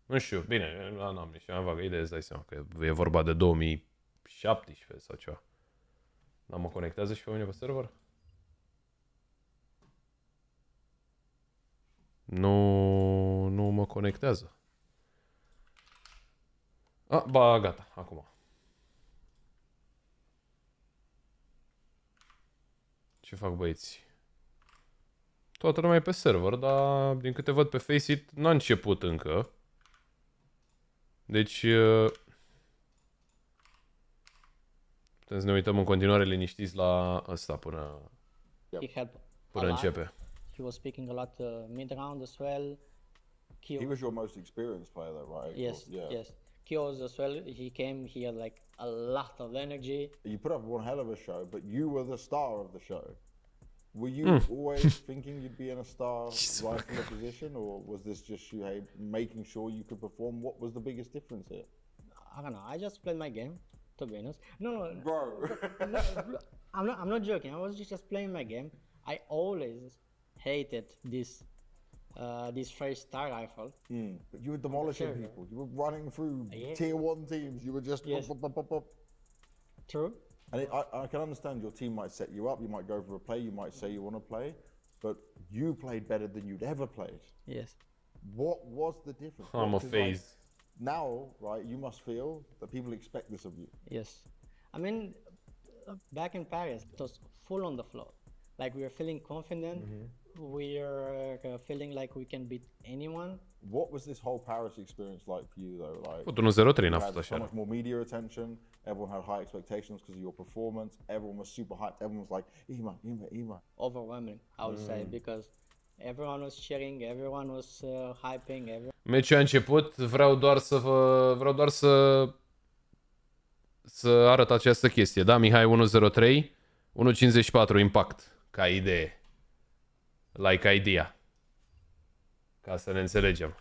Nu știu, bine, nu am nici mai vagă idee, îți dai seama că e vorba de două mii șaptesprezece sau ceva. Dar mă conectează și pe mine pe server? Nu, nu mă conectează. Ah, ba, gata, acum. Ce fac băieți? Toată lumea e pe server, dar din câte văd pe Faceit, n-a început încă. Deci... Putem să ne uităm în continuare liniștiți la ăsta până... Până începe. He was speaking a lot uh, mid-round as well. Kyo. He was your most experienced player though, right? Yes, yeah. yes. Kyo as well, he came, he had like a lot of energy. You put up one hell of a show, but you were the star of the show. Were you mm. always thinking you'd be in a star right from the position, or was this just you hey, making sure you could perform? What was the biggest difference here? I don't know, I just played my game, to be honest. No, no, bro. no, I'm, not, I'm not joking, I was just playing my game. I always... hated this uh, this first star rifle. Mm. But you were demolishing sure. people. You were running through yeah. tier one teams. You were just yes. up, up, up, up. True. And it, I, I can understand your team might set you up. You might go for a play. You might say you want to play, but you played better than you'd ever played. Yes. What was the difference? I'm a phase. Like, now, right? You must feel that people expect this of you. Yes. I mean, back in Paris, it was full on the floor. Like we were feeling confident. Mm-hmm. We're uh, feeling like we can beat anyone. What was this whole Paris experience like for you though? Like, you had so much more media attention, everyone had high expectations because of your performance, everyone was super hyped, everyone was like, Ima, Ima, Ima. Overwhelming, I would mm. say, because Everyone was sharing, everyone was uh, hyping, everyone... Meciul a început, vreau doar să vă, vreau doar să să arăt această chestie, da? Mihai unu zero trei, unu cincizeci și patru impact, ca idee. Like idea. Ca să ne înțelegem.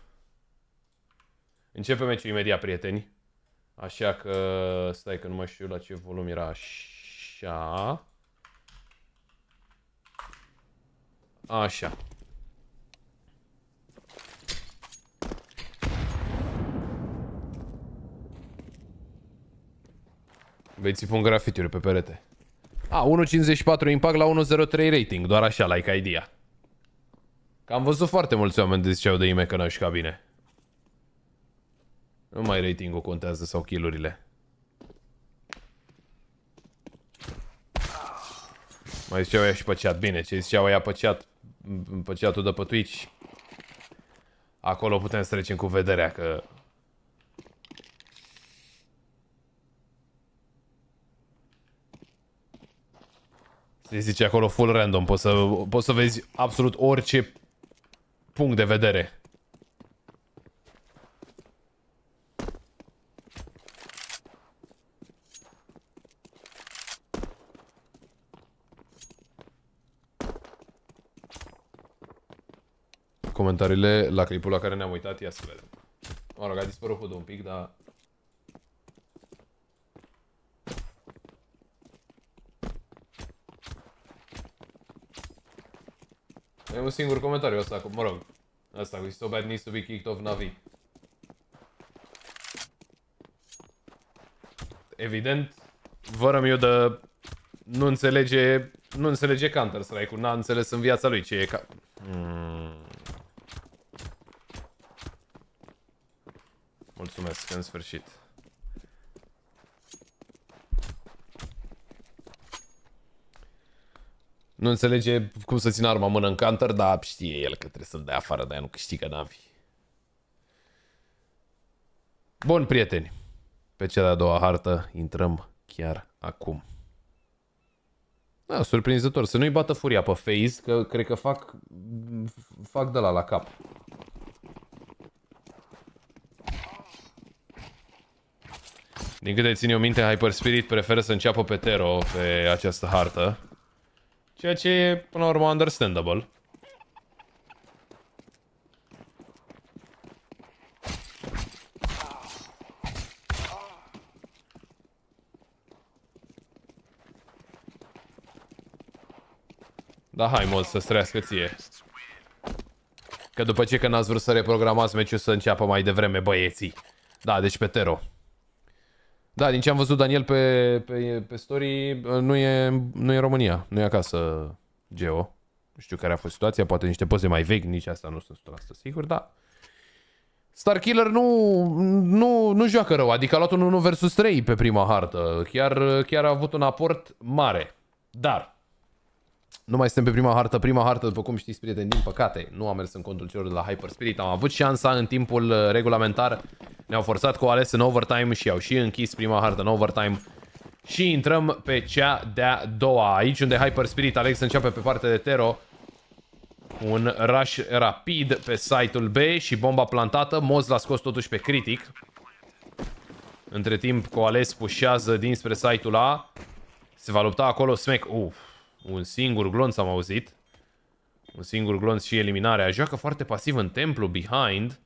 Începe meciul imediat, prieteni. Așa că, stai că nu mai știu la ce volum era, așa... Așa. Vei ți pun grafitiuri pe perete. A, unu cincizeci și patru impact la unu zero trei rating, doar așa, like idea. Că am văzut foarte mulți oameni de ziceau de ime că n-aș ca bine. Nu mai ratingul contează sau kill-urile. Mai ziceau ea și pe chat, bine, ce ziceau ea pe chat, pe chatul de pe Twitch. Acolo putem să trecem cu vederea că... Se zice acolo full random, poți să, poți să vezi absolut orice punct de vedere. Comentariile la clipul la care ne-am uitat, ia să vedem. Mă rog, a dispărut hudul un pic, dar... E un singur comentariu ăsta, mă rog, ăsta cu so bad needs to be kicked off Navi. Evident, vărăm eu de... Nu înțelege... Nu înțelege Counter-Strike-ul, n-a înțeles în viața lui ce e ca... Mm. Mulțumesc, în sfârșit. Nu înțelege cum să țină arma mână în counter, dar știe el că trebuie să-l dea afară, de-aia nu câștigă Navi. Bun, prieteni. Pe cea de-a doua hartă intrăm chiar acum. Da, surprinzător. Să nu-i bată Furia pe Face, că cred că fac, fac de la la cap. Din câte țin eu minte, Hyper Spirit preferă să înceapă pe Tero pe această hartă. Ceea ce e, până la urmă, understandable. Da, hai, mod, să-ți trească ție. Că după ce că n-ați vrut să reprogramați meciul să înceapă mai devreme, băieții. Da, deci pe Tero. Da, din ce am văzut, Daniel, pe, pe, pe story, nu e, nu e în România, nu e acasă, Geo. Nu știu care a fost situația, poate niște poze mai vechi, nici asta nu sunt o sută la sută sigur, dar... Starkiller nu, nu, nu joacă rău, adică a luat un unu versus trei pe prima hartă, chiar, chiar a avut un aport mare, dar... Nu mai suntem pe prima hartă, prima hartă, după cum știți, prieteni, din păcate, nu am mers în contul celor de la Hyper Spirit. Am avut șansa în timpul regulamentar, ne-au forțat cu ales în overtime și au și închis prima hartă în overtime. Și intrăm pe cea de-a doua, aici unde Hyper Spirit, Alex, începe pe partea de Tero. Un rush rapid pe site-ul B și bomba plantată, Moz l-a scos totuși pe critic. Între timp, Coalesce pușează dinspre site-ul A, se va lupta acolo, smack, uff. Un singur glonț am auzit. Un singur glonț și eliminarea. Joacă foarte pasiv în templu, behind.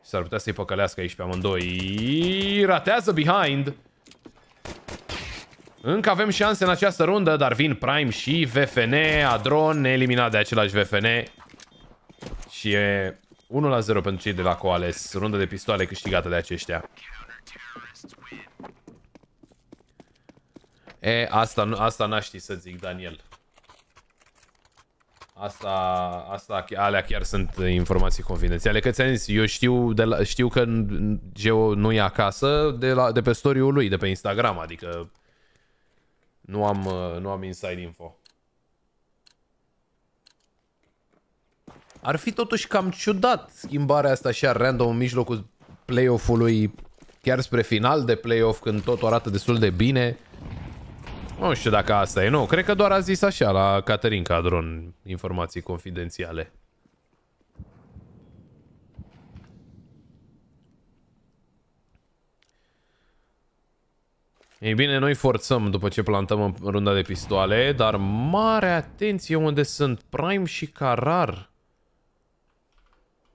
S-ar putea să-i păcălească aici pe amândoi. Ratează behind. Încă avem șanse în această rundă, dar vin Prime și V F N. Adron eliminat de același V F N. Și e unu la zero pentru cei de la Coalesce. Rundă de pistoale câștigată de aceștia. E, asta, asta n-aș ști să zic, Daniel. Asta, asta, alea chiar sunt informații confidențiale. Că ți-am zis, eu știu, de la, știu că Geo nu e acasă de, la, de pe story-ul lui, de pe Instagram, adică nu am, nu am inside info. Ar fi totuși cam ciudat schimbarea asta așa random în mijlocul play-off-ului, chiar spre final de play-off, când totul arată destul de bine. Nu știu dacă asta e, nu. Cred că doar a zis așa la Caterinca Adron, informații confidențiale. Ei bine, noi forțăm după ce plantăm în runda de pistoale, dar mare atenție unde sunt Prime și Carar.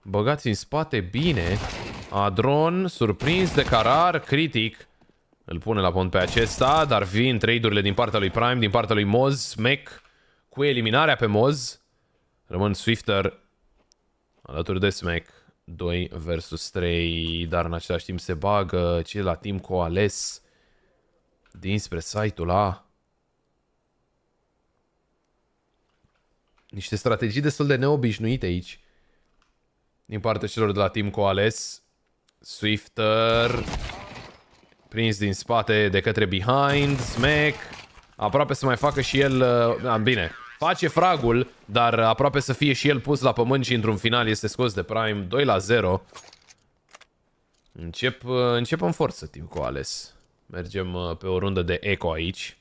Băgați în spate bine. Adron, surprins de Carar, critic. Îl pune la pont pe acesta, dar vin trade-urile din partea lui Prime, din partea lui Moz, Smack, cu eliminarea pe Moz. Rămân Swifter alături de Smack. doi versus trei, dar în același timp se bagă cei la Team Coalesce dinspre site-ul A. Niște strategii destul de neobișnuite aici din partea celor de la Team Coalesce. Swifter prins din spate de către Behind, Smack aproape să mai facă și el, ah, bine, face fragul, dar aproape să fie și el pus la pământ și într-un final este scos de Prime. Doi la zero. Încep, încep în forță Team Coalesce. Mergem pe o rundă de eco aici.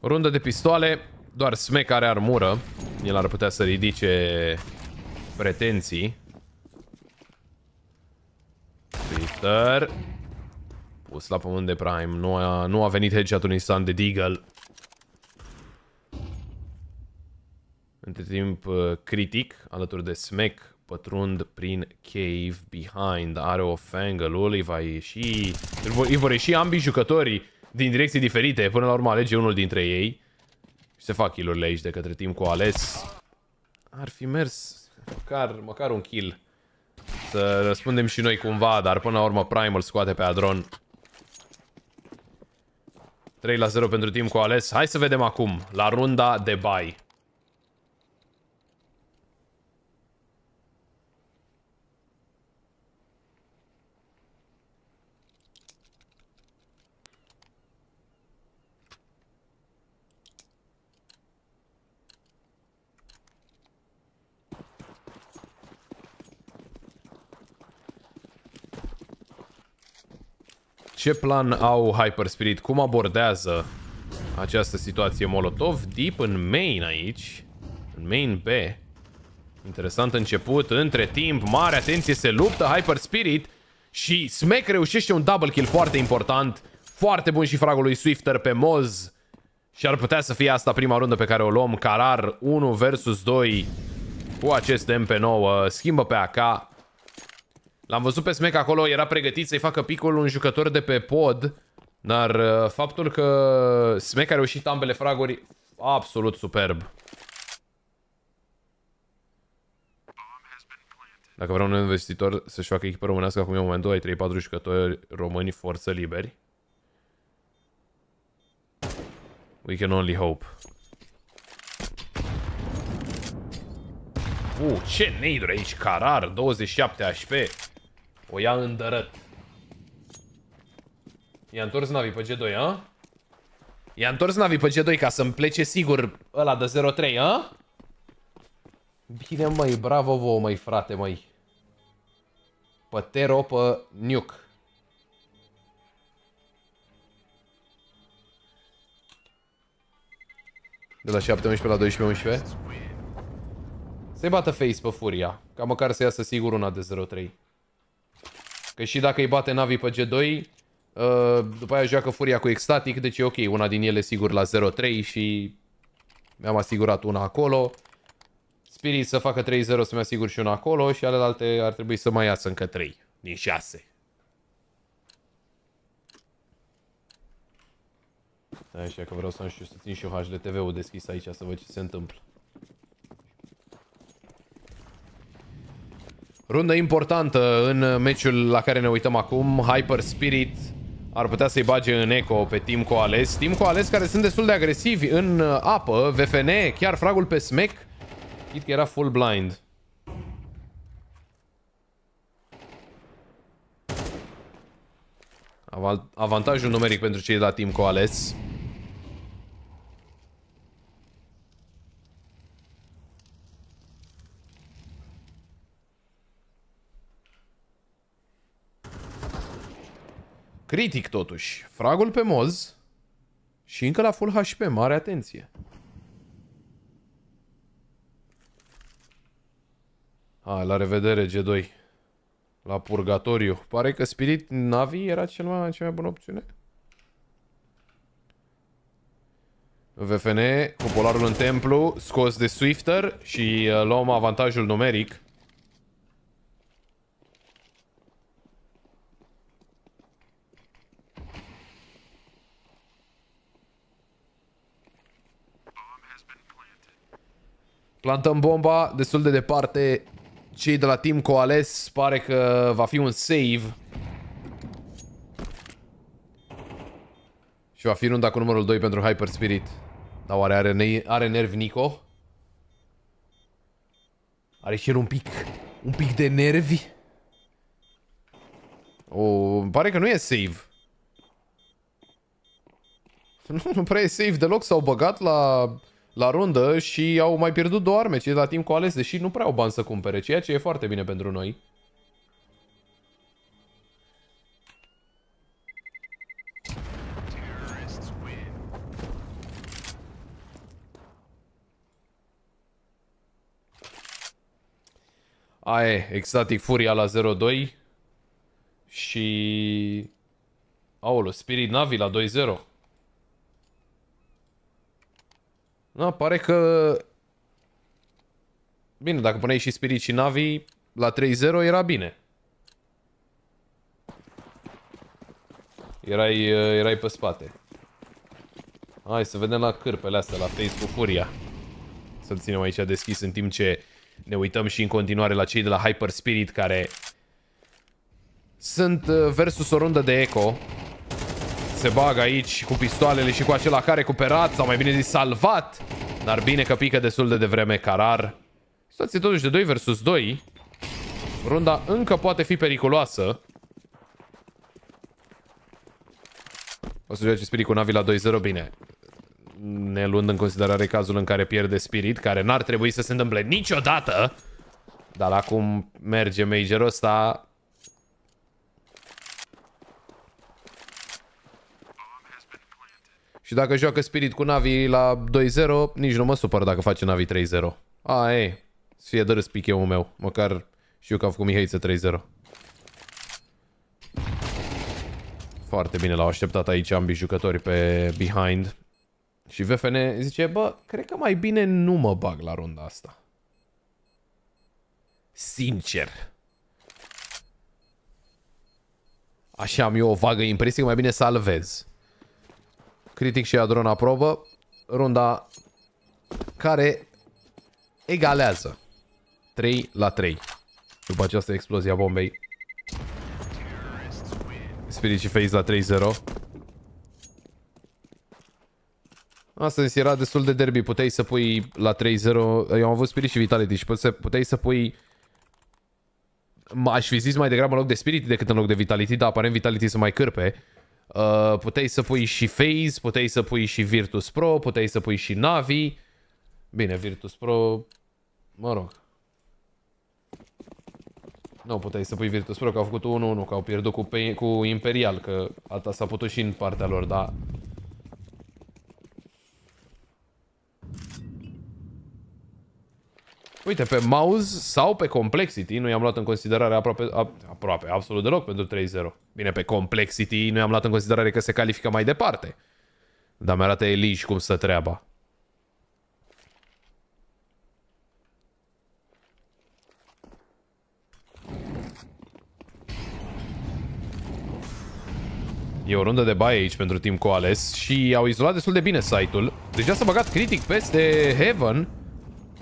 Rundă de pistoale, doar Sme care are armură. El ar putea să ridice pretenții. Peter pus la pământ de Prime. Nu a, nu a venit headshot-ul instant de Deagle. Între timp, critic alături de Smack, pătrund prin cave. Behind are o fangle-ul. Îi va ieși, îi vor, îi vor ieși ambii jucătorii din direcții diferite. Până la urmă alege unul dintre ei. Și se fac kill-urile aici de către Team Coalesce. Ar fi mers măcar, măcar un kill. Să răspundem și noi cumva, dar până la urmă Prime îl scoate pe Adron. trei la zero pentru Team Coalesce. Hai să vedem acum la runda de bye. Ce plan au Hyper Spirit? Cum abordează această situație? Molotov deep în main aici. În main B. Interesant început. Între timp, mare atenție, se luptă Hyper Spirit și Smack reușește un double kill foarte important. Foarte bun și fragul lui Swifter pe Moz. Și ar putea să fie asta prima rundă pe care o luăm. Carar unu versus doi cu acest M P nouă. Schimbă pe A K. L-am văzut pe Smack acolo, era pregătit să-i facă picul un jucător de pe pod, dar faptul că Smack a reușit ambele fraguri, absolut superb. Dacă vreau un investitor să-și facă echipă românească, acum e momentul, ai trei patru jucători români forță liberi. We can only hope. Uh, ce neiduri aici, Carar, douăzeci și șapte H P. O ia îndărăt. I-a întors Navi pe G doi, a? I-a întors Navi pe G doi ca să-mi plece sigur ăla de zero trei, a? Bine, măi, bravo vouă, măi, frate, măi. Pe Tero, pe Nuke. De la șapte unsprezece la doisprezece unsprezece. Să-i bată Face pe Furia, ca măcar să iasă sigur una de zero trei. Că și dacă îi bate Navi pe G doi, după aia joacă Furia cu Ecstatic, deci e ok, una din ele sigur la zero trei și mi-am asigurat una acolo. Spirit să facă trei zero să-mi asigur și una acolo și alelalte ar trebui să mai iasă încă trei din șase. Da, așa că vreau să nu știu, să țin și eu H D T V-ul deschis aici să văd ce se întâmplă. Rundă importantă în meciul la care ne uităm acum. Hyper Spirit ar putea să-i bage în eco pe Team Coalesce. Team Coalesce care sunt destul de agresivi în apă. V F N, chiar fragul pe Smack. Chit că era full blind. Avantajul numeric pentru cei de la Team Coalesce. Critic totuși. Fragul pe Moz și încă la full H P. Mare atenție. A, la revedere G doi. La purgatoriu. Pare că Spirit Navi era cel mai, cea mai bună opțiune. V F N cu polarul în templu, scos de Swifter și luăm avantajul numeric. Plantăm bomba destul de departe. Cei de la Team Coalesce, pare că va fi un save. Și va fi runda cu numărul doi pentru Hyper Spirit. Dar oare are, ne are nervi Nico? Are și el un pic, un pic de nervi? O, îmi pare că nu e save. Nu, nu prea e save deloc, s-au băgat la... la rundă și au mai pierdut două arme cei de la Team Coalesce, deși nu prea au bani să cumpere, ceea ce e foarte bine pentru noi. Aie, Ecstatic Furia la zero doi și... aolo, Spirit Navi la doi zero. Da, pare că... bine, dacă puneai și Spirit și Navi la trei zero era bine. Erai, erai pe spate. Hai să vedem la cârpele astea, la Face cu Furia. Să-l ținem aici deschis în timp ce ne uităm și în continuare la cei de la Hyper Spirit care sunt versus o rundă de eco. Se bagă aici cu pistoalele și cu acela care a recuperat, sau mai bine zis salvat. Dar bine că pică destul de devreme Carar. Situație totuși de doi versus doi. Runda încă poate fi periculoasă. O să joace Spirit cu Navi la doi zero, bine. Ne luând în considerare cazul în care pierde Spirit, care n-ar trebui să se întâmple niciodată. Dar acum merge majorul ăsta... și dacă joacă Spirit cu Navi la doi zero, nici nu mă supăr dacă face Navi trei zero. A, ei, să fie de râs picheul meu. Măcar știu că a făcut Mihaiță trei zero. Foarte bine l-au așteptat aici ambii jucători pe behind. Și V F N zice, bă, cred că mai bine nu mă bag la runda asta. Sincer. Așa am eu o vagă impresie că mai bine salvez. Critic și Adron aprobă. Runda care egalează trei la trei. După această explozie a bombei. Spirit și Face la trei zero. Astăzi era destul de derby. Puteai să pui la trei zero. Eu am avut Spirit și Vitality și puteai să pui... aș fi zis mai degrabă în loc de Spirit decât în loc de Vitality. Dar aparent Vitality să mai cârpe. Uh, puteai să pui și Face, puteai să pui și Virtus Pro, puteai să pui și Navi. Bine, Virtus Pro, mă rog. Nu puteai să pui Virtus Pro, că au făcut unu unu, că au pierdut cu, pe, cu Imperial, că asta s-a putut și în partea lor, dar... uite, pe Mouse sau pe Complexity nu i-am luat în considerare aproape, a, aproape, absolut deloc pentru trei zero. Bine, pe Complexity nu i-am luat în considerare că se califică mai departe. Dar mi-arată Elish cum stă treaba. E o rundă de baie aici pentru Team Coalesce și au izolat destul de bine site-ul. Deja s-a băgat Critic peste Heaven.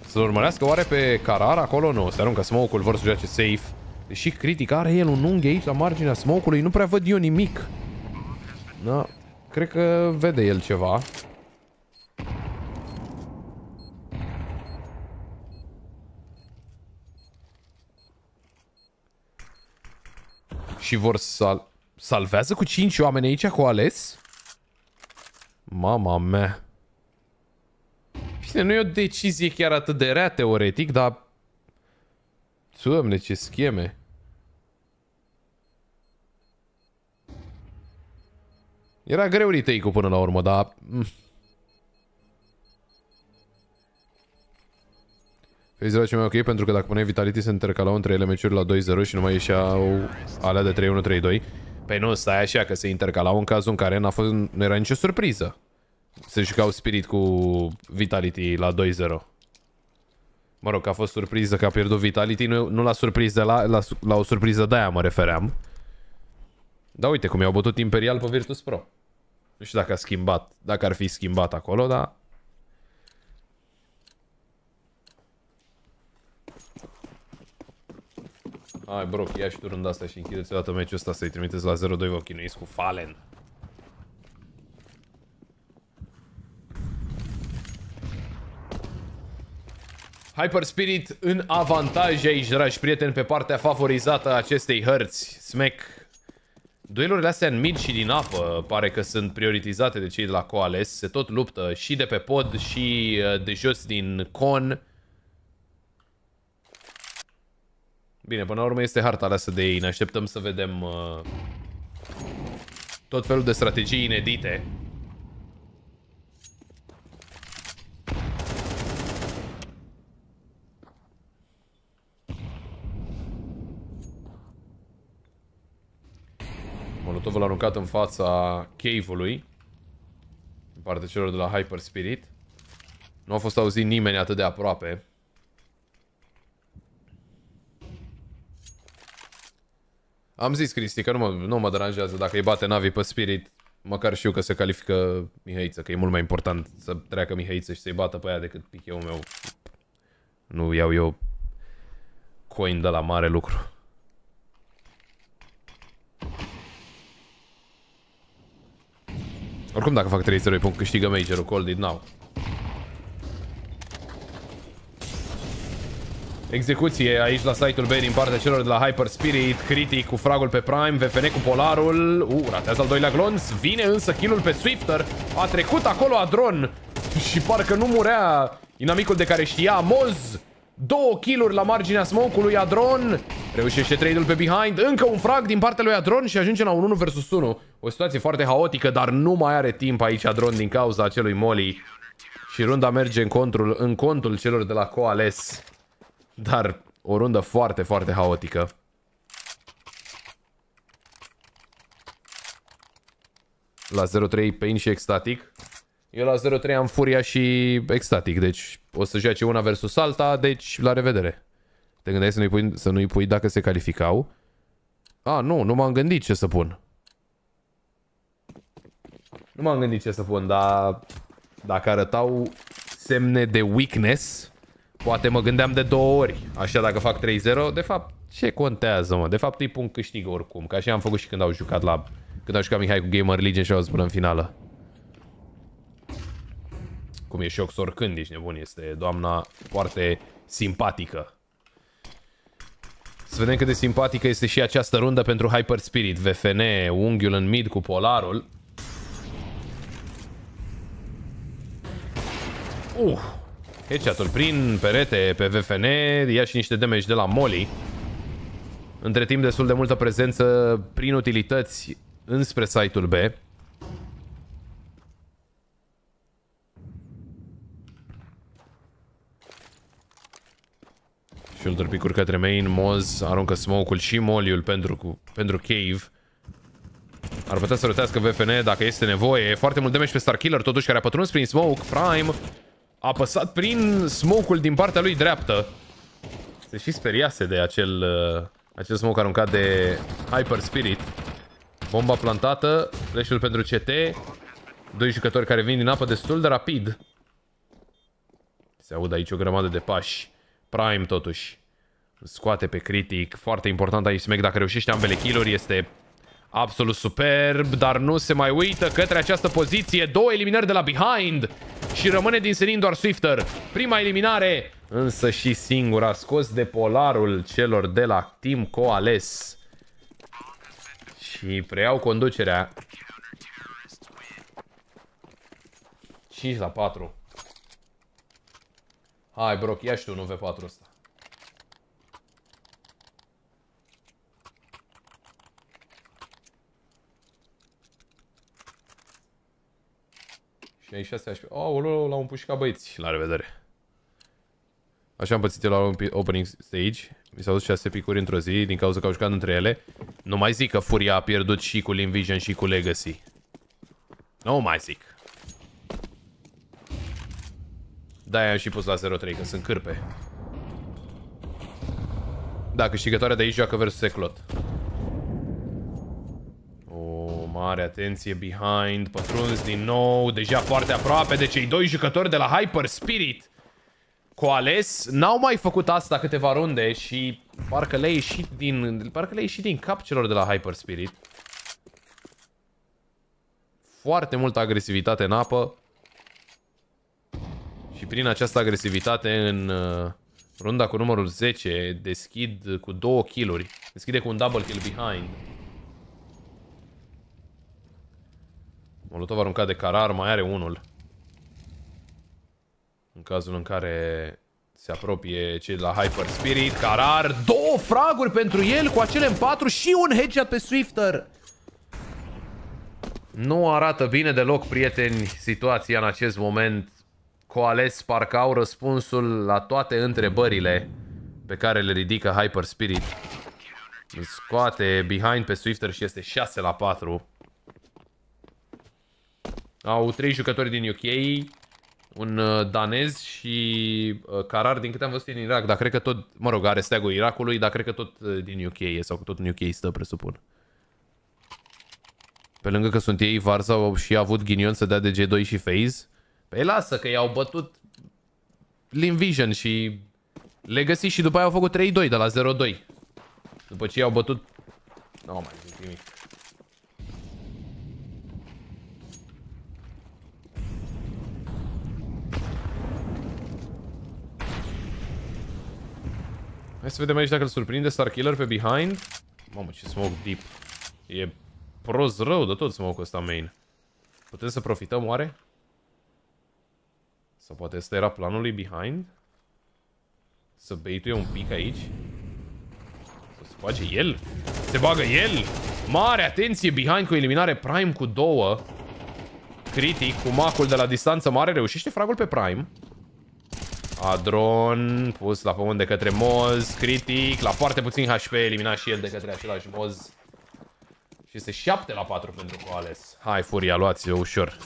Să-l urmărească oare pe Carar acolo? Nu, se aruncă smoke-ul, vor să joace safe. Deși Critic are el un unghi aici la marginea smoke-ului, nu prea văd eu nimic. Da, cred că vede el ceva. Și vor sal... salvează cu cinci oameni aici Coalesce? Mama mea. Bine, nu e o decizie chiar atât de rea, teoretic, dar... Doamne, ce scheme! Era greu retake-ul până la urmă, dar... Face era cel mai ok, pentru că dacă puneai Vitality se intercalau între ele meciuri la doi zero și nu mai ieșeau alea de trei unu trei doi. Păi nu, stai așa, că se intercalau în cazul în care n-a fost, nu era nicio surpriză. Se jucau Spirit cu Vitality la doi zero. Mă rog, a fost surpriză că a pierdut Vitality, nu, nu la surpriză, la, la, la o surpriză de-aia mă refeream. Dar uite cum i-au bătut Imperial pe Virtus Pro. Nu știu dacă a schimbat, dacă ar fi schimbat acolo, dar... Hai, bro, ia și tu rândul asta și închideți odată meciul ăsta să-i trimiteți la zero doi, vă chinuiți cu Fallen. Hyper Spirit în avantaj aici, dragi prieteni, pe partea favorizată a acestei hărți. Smack. Duelurile astea în mid și din apă pare că sunt prioritizate de cei de la Coalesce. Se tot luptă și de pe pod și de jos din con. Bine, până la urmă este harta aleasă de ei. Ne așteptăm să vedem uh, tot felul de strategii inedite. Molotovul aruncat în fața cave-ului, în partea celor de la Hyper Spirit. Nu a fost auzit nimeni atât de aproape. Am zis, Cristi, că nu mă, nu mă deranjează dacă îi bate Navi pe Spirit. Măcar știu că se califică Mihăiță, că e mult mai important să treacă Mihăiță și să-i bată pe aia decât picheul meu. Nu iau eu coin de la mare lucru. Oricum, dacă fac trei zero, punct, câștigă majorul, call it now. Execuție aici la site-ul B din partea celor de la Hyper Spirit. Critic cu fragul pe Prime, V F N cu Polarul. U, uh, ratează al doilea glonț. Vine însă kill-ul pe Swifter. A trecut acolo Adron și parcă nu murea inamicul de care știa Moz. Două kill-uri la marginea smoke-ului Adron. Reușește trade-ul pe behind. Încă un frag din partea lui Adron și ajunge la un unu versus unu. O situație foarte haotică, dar nu mai are timp aici Adron din cauza acelui molly. Și runda merge în contul, în contul celor de la Coalesce. Dar o rundă foarte, foarte haotică. La zero trei Pain și Ecstatic. Eu la zero trei am Furia și Ecstatic. Deci o să joace una versus alta. Deci la revedere. Te gândeai să nu-i pui, să nu-i pui dacă se calificau? A, nu, nu m-am gândit ce să pun. Nu m-am gândit ce să pun, dar dacă arătau semne de weakness, poate mă gândeam de două ori. Așa, dacă fac trei zero, de fapt, ce contează, mă? De fapt, îi pun câștig oricum. Că așa am făcut și când au jucat la... Când au jucat Mihai cu Gamer Legion și au zis până în finală. Cum e șoc, oricând ești nebun. Este doamna foarte simpatică. Să vedem cât de simpatică este și această rundă pentru Hyper Spirit. V F N, unghiul în mid cu Polarul. Uh... Headshot-ul prin perete pe V F N, ia și niște damage de la Molly. Între timp destul de multă prezență prin utilități înspre site-ul B. Shoulder pick-uri către main, Moz aruncă smoke-ul și Molly-ul pentru, pentru cave. Ar putea să rotească V F N dacă este nevoie. Foarte mult damage pe Starkiller totuși, care a pătruns prin smoke. Prime a apăsat prin smoke-ul din partea lui dreaptă. Se și speriase de acel, acel smoke aruncat de Hyper Spirit. Bomba plantată, flash-ul pentru C T. Doi jucători care vin din apă destul de rapid. Se aud aici o grămadă de pași. Prime totuși scoate pe critic. Foarte important aici smack. Dacă reușește ambele kill-uri este absolut superb, dar nu se mai uită către această poziție. Două eliminări de la behind și rămâne din senin doar Swifter. Prima eliminare, însă și singura, scos de Polarul celor de la Team Coalesce. Și preiau conducerea. cinci la patru. Hai, Broc, ia și tu un V patru ăsta. șaizeci și șase. Aoleu, l-au împușcat ca băieți. La revedere. Așa am pățit eu la opening stage. Mi s-au dus șase picuri într-o zi din cauza că au jucat între ele. Nu mai zic că Furia a pierdut și cu Invision și cu Legacy. Nu mai zic. Da, am și pus la zero trei, că sunt cârpe. Da, câștigătoarea de aici joacă versus Ecloth. O mare atenție behind, pătruns din nou, deja foarte aproape de cei doi jucători de la Hyper Spirit. Coalesce n-au mai făcut asta câteva runde și parcă le-a ieșit din, parcă le-a ieșit din cap celor de la Hyper Spirit. Foarte multă agresivitate în apă. Și prin această agresivitate în uh, runda cu numărul zece deschid cu două kill-uri. Deschide cu un double kill behind. Molotov aruncat de Carar, mai are unul. În cazul în care se apropie cei de la Hyper Spirit. Carar, două fraguri pentru el cu acele în patru și un headshot pe Swifter. Nu arată bine deloc, prieteni, situația în acest moment. Coalesce parcă au răspunsul la toate întrebările pe care le ridică Hyper Spirit. Îl scoate behind pe Swifter și este șase la patru. Au trei jucători din U K, un danez și Carar, din câte am văzut, din Irak, dar cred că tot, mă rog, are steagul Irakului, dar cred că tot din U K sau tot în U K stă, presupun. Pe lângă că sunt ei, Varza au și avut ghinion să dea de G doi și Face. Păi lasă că i-au bătut Invision și Legacy și după aia au făcut trei doi de la zero doi. După ce i-au bătut... Nu mai zic nimic. Hai să vedem aici dacă îl surprinde Starkiller pe behind. Mamă, ce smoke deep. E prost rău de tot smoke-ul ăsta main. Putem să profităm oare? Sau poate ăsta era planul lui behind? Să baituie un pic aici? Să se face el? Se bagă el? Mare atenție behind cu eliminare Prime cu două. Critic cu macul de la distanță mare. Reușește fragul pe Prime. Adron pus la pământ de către Moz. Critic la foarte puțin H P. Eliminat și el de către același Moz. Și este șapte la patru pentru Coalesce. Hai Furia, luați-o ușor.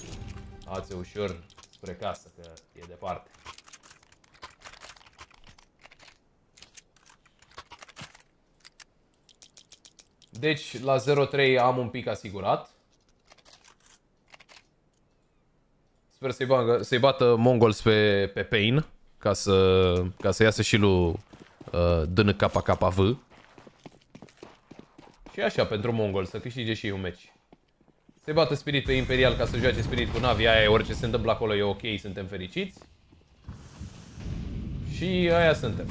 Luați-o ușor spre casă, că e departe. Deci, la zero trei am un pic asigurat. Sper să-i bată, să bată Mongols pe, pe Pain, ca să, ca să iasă și lui uh, D N K K V. Și așa, pentru Mongols, să câștige și ei un meci. Se bată Spirit pe Imperial ca să joace Spirit cu Navi, aia e, orice se întâmplă acolo e ok, suntem fericiți. Și aia suntem.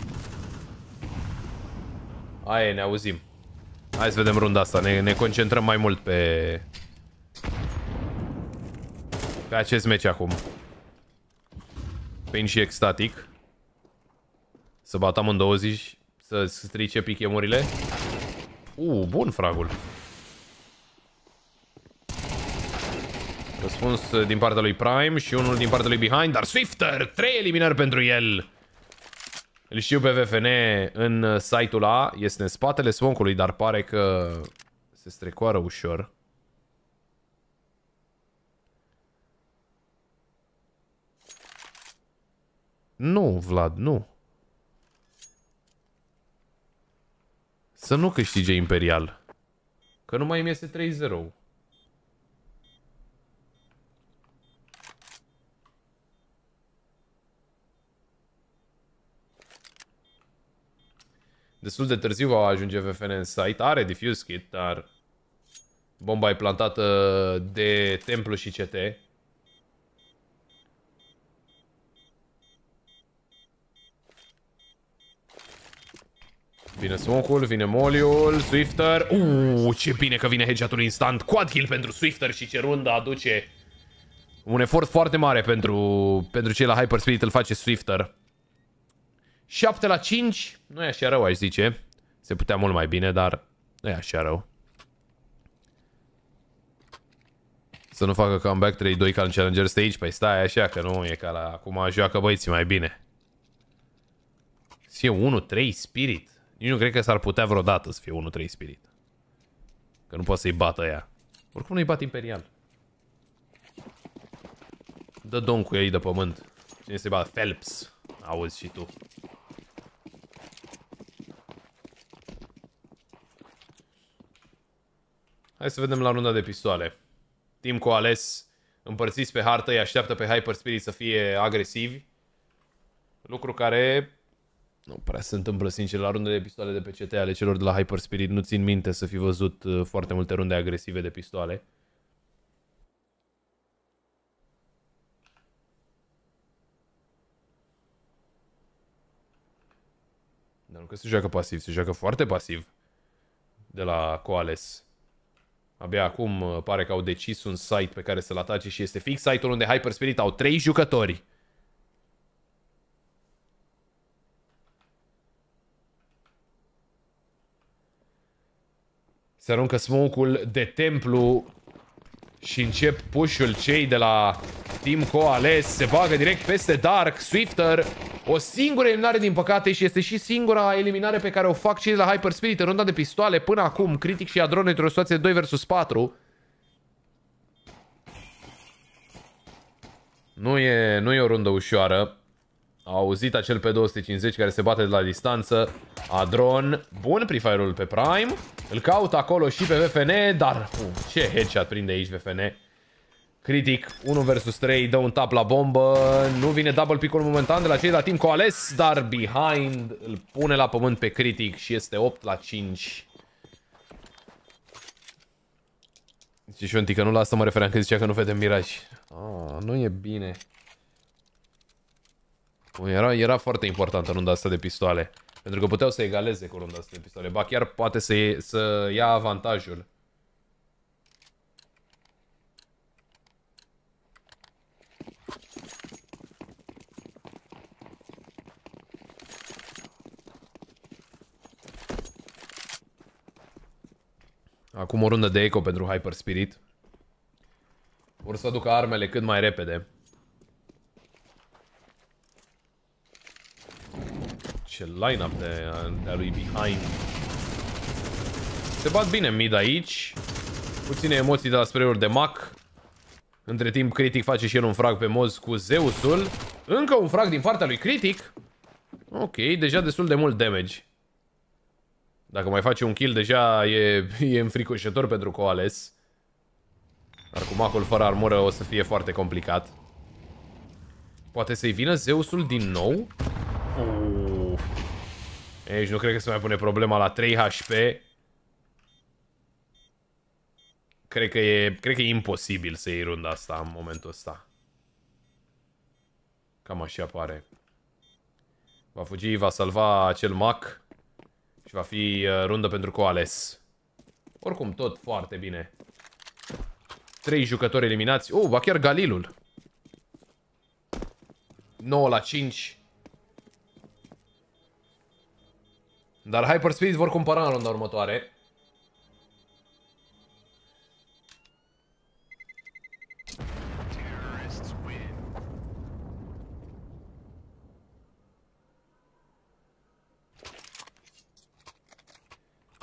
Aia, ne auzim. Hai să vedem runda asta, ne, ne concentrăm mai mult pe... pe acest meci acum. Pain și Ecstatic. Să bată amândouă zi, să strice pichemurile. Uuu, bun fragul. Răspuns din partea lui Prime și unul din partea lui behind, dar Swifter, trei eliminări pentru el. Îl știu pe V F N în site-ul A, este în spatele smoke-ului, dar pare că se strecoară ușor. Nu, Vlad, nu. Să nu câștige Imperial, că nu mai îmi este trei zero. Destul de târziu va ajunge V F N în site. Are diffuse kit, dar bomba e plantată de templu și C T. Vine smoke-ul, vine moliul, Swifter. Uuu, ce bine că vine headshot-ul instant. Quad kill pentru Swifter și ce runda aduce. Un efort foarte mare pentru, pentru cei la Hyper Spirit, îl face Swifter. șapte la cinci, nu e așa rău, aș zice. Se putea mult mai bine, dar nu e așa rău. Să nu facă comeback trei doi ca în Challenger Stage. Păi stai așa că nu e ca la... Acum joacă băieții mai bine. Să fie unu trei Spirit. Nici nu cred că s-ar putea vreodată să fie unu trei Spirit. Că nu poate să-i bată ea. Oricum nu-i bat Imperial. Dă don cu ei de pământ. Cine se bat? Phelps. Auzi și tu. Hai să vedem la runda de pistoale. Team Coalesce împărțiți pe hartă, îi așteaptă pe Hyper Spirit să fie agresivi. Lucru care nu prea se întâmplă, sincer, la runda de pistoale de pe C T ale celor de la Hyper Spirit. Nu țin minte să fi văzut foarte multe runde agresive de pistoale. Dar nu că se joacă pasiv, se joacă foarte pasiv de la Coalesce. Abia acum pare că au decis un site pe care să-l atace și este fix site-ul unde Hyper Spirit au trei jucători. Se aruncă smoke-ul de templu și încep push-ul cei de la Team Coalesce. Se bagă direct peste Dark, Swifter. O singură eliminare din păcate și este și singura eliminare pe care o fac cei de la Hyper Spirit în runda de pistoale până acum. Critic și Adron într-o situație doi versus patru. Nu e, nu e o rundă ușoară. A auzit acel pe două sute cincizeci care se bate de la distanță. Adron, bun prefire-ul pe Prime. Îl caută acolo și pe V F N, dar uf, ce headshot prinde aici V F N. Critic, unu versus trei, dă un tap la bombă. Nu vine double pick-ul momentan de la cei de la Team Coalesce, dar Behind îl pune la pământ pe Critic și este opt la cinci. Zice Șonti că nu, la asta mă refeream că zicea că nu vedem Mirage. Ah, nu e bine. Era, era foarte importantă runda asta de pistoale, pentru că puteau să egaleze cu runda asta de pistoale. Ba chiar poate să, ie, să ia avantajul. Acum o rundă de eco pentru Hyper Spirit. Vor să aducă armele cât mai repede. Ce line-up de, de lui Behind. Se bat bine mid aici. Puține emoții de la spray-uri de Mac. Între timp Critic face și el un frag pe Moz cu Zeusul. Încă un frag din partea lui Critic. Ok, deja destul de mult damage. Dacă mai face un kill, deja e, e înfricoșător pentru Coalesce. Dar cu Macul fără armură o să fie foarte complicat. Poate să-i vină Zeusul din nou? Uf. Aici nu cred că se mai pune problema la trei H P. Cred că e, cred că e imposibil să iei runda asta în momentul ăsta. Cam așa pare. Va fugi, va salva acel Mac. Și va fi rundă pentru Coalesce. Oricum, tot foarte bine. Trei jucători eliminați. Oh, va chiar Galilul. nouă la cinci. Dar Hyper Spirit vor cumpăra în runda următoare.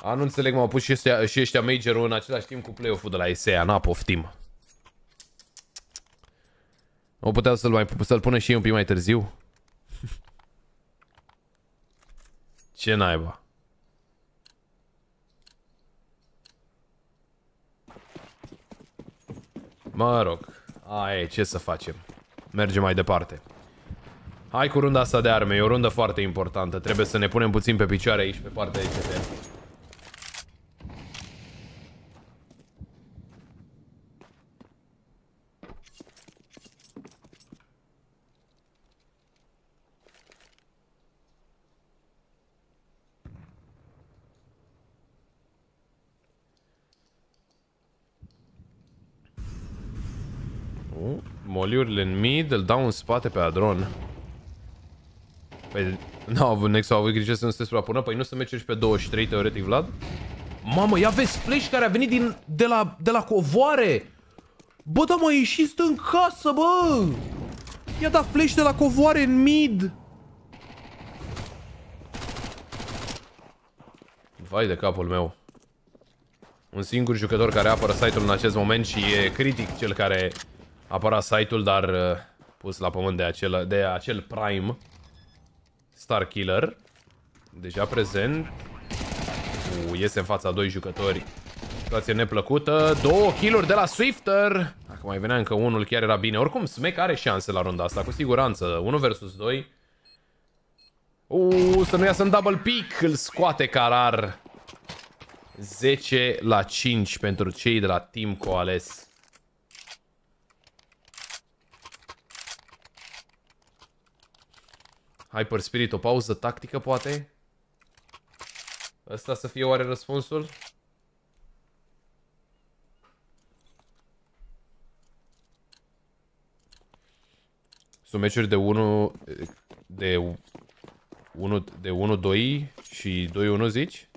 A, nu înțeleg, m-au pus și ăștia, și ăștia major-ul în același timp cu play-off-ul de la ESEA. N-a poftim. O puteau să-l să pună și ei un pic mai târziu. Ce naiba. Mă rog. Aia e, ce să facem. Mergem mai departe. Hai cu runda asta de arme. E o rundă foarte importantă. Trebuie să ne punem puțin pe picioare aici, pe partea de C T. Moliurile în mid, îl dau în spate pe Adron. Păi, n-au avut Nexus, au avut grijă să nu se suprapună. Păi nu se merge și pe douăzeci și trei, teoretic, Vlad? Mamă, ia vezi Flash care a venit din, de, la, de la covoare! Bă, da, mă, ieșiți în casă, bă! I-a dat flash de la covoare în mid. Vai de capul meu. Un singur jucător care apără site-ul în acest moment și e critic cel care apăra site-ul, dar pus la pământ de acel, de acel prime. Starkiller. Deja prezent. Uu, iese în fața doi jucători. Situație neplăcută. Două kill-uri de la Swifter. Dacă mai venea încă unul, chiar era bine. Oricum, Smack are șanse la runda asta, cu siguranță. unu versus doi. Uuu, să nu iasă în double pick. Îl scoate Carar. zece la cinci pentru cei de la Team Coalesce. Hyper Spirit, o pauză tactică, poate? Ăsta să fie oare răspunsul? Sunt meciuri de unu, de unu doi și doi unu, zici?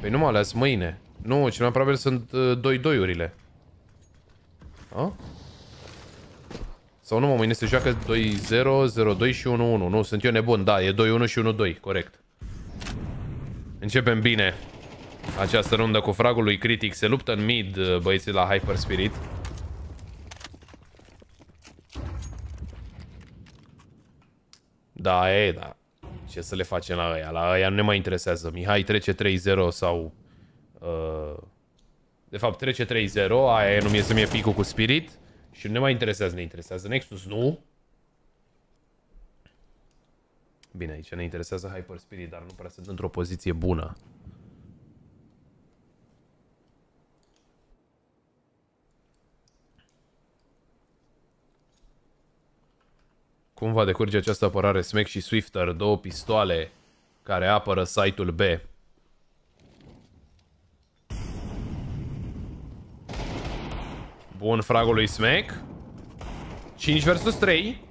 Păi nu mă ales mâine. Nu, cel mai probabil sunt doi doi-urile. A? Sau nu, mă, mâine se joacă doi zero, zero doi și unu unu. Nu, sunt eu nebun, da, e doi unu și unu doi, corect. Începem bine această rundă cu fragul lui Critic. Se luptă în mid băieții la Hyper Spirit. Da, e, da. Ce să le facem la aia? La aia nu ne mai interesează. Mihai trece trei zero sau... Uh, de fapt, trece trei zero. Aia nu mi-e să mi-e picul cu Spirit. Și nu ne mai interesează. Ne interesează Nexus, nu? Bine, aici ne interesează Hyper Spirit, dar nu prea sunt într-o poziție bună. Cum va decurge această apărare? Smack și Swifter, două pistoale care apără site-ul B. Bun, fragul lui Smack. cinci versus trei.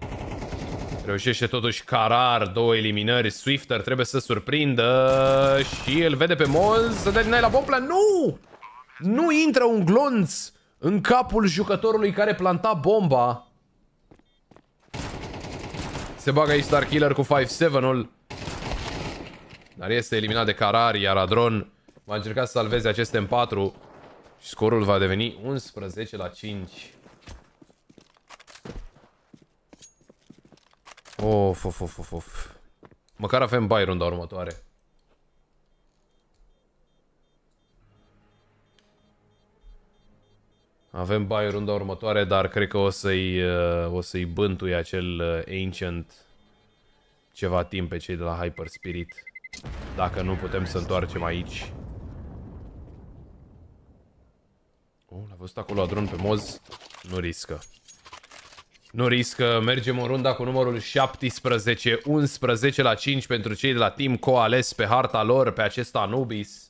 Reușește totuși Carar, două eliminări. Swifter trebuie să surprindă și îl vede pe Moz. Să dea din aia la bombla. Nu! Nu intră un glonț în capul jucătorului care planta bomba. Se bagă aici Starkiller cu cinci șapte-ul. Dar este eliminat de Carar, iar Adron va încerca să salveze aceste în patru. Și scorul va deveni unsprezece la cinci. Of, of, of, of. Măcar avem bye runda următoare. Avem bye runda următoare, dar cred că o să-i o să-i bântuie acel Ancient ceva timp pe cei de la Hyper Spirit. Dacă nu putem să întoarcem aici. Oh, l-a văzut acolo Adron pe Moz. Nu riscă. Nu riscă. Mergem în runda cu numărul șaptesprezece. unsprezece la cinci pentru cei de la Team Coalesce pe harta lor, pe acest Anubis.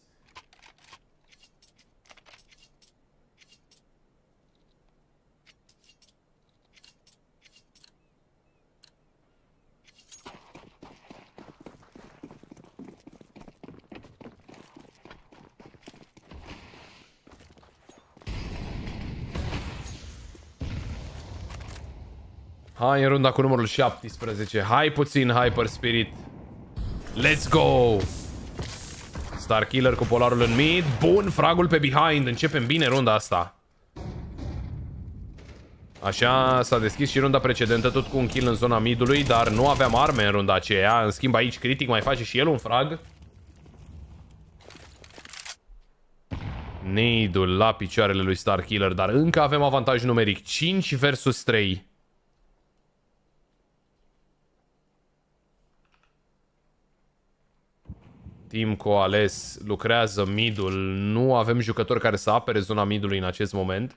Hai în runda cu numărul șaptesprezece. Hai puțin, Hyper Spirit. Let's go! Starkiller cu polarul în mid. Bun, fragul pe behind. Începem bine runda asta. Așa s-a deschis și runda precedentă, tot cu un kill în zona midului, dar nu aveam arme în runda aceea. În schimb aici Critic mai face și el un frag. Nidul la picioarele lui Starkiller, dar încă avem avantaj numeric. cinci versus trei. Team Coalesce lucrează midul. Nu avem jucători care să apere zona midului în acest moment.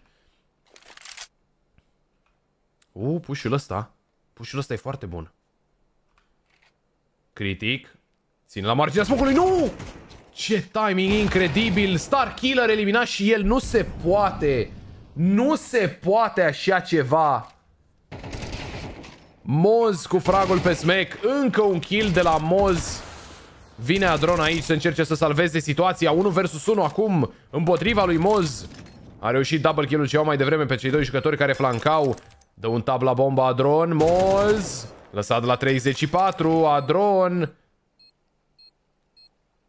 Uuu, push-ul ăsta. Push-ul ăsta e foarte bun. Critic. Țin la marginea smoke-ului. Nu! Ce timing incredibil. Starkiller eliminat și el. Nu se poate. Nu se poate așa ceva. Moz cu fragul pe Smack. Încă un kill de la Moz. Vine Adron aici să încerce să salveze situația. unu versus unu acum împotriva lui Moz. A reușit double kill-ul ce iau mai devreme pe cei doi jucători care flancau. Dă un tab la bomba Adron. Moz lăsat la treizeci și patru. Adron.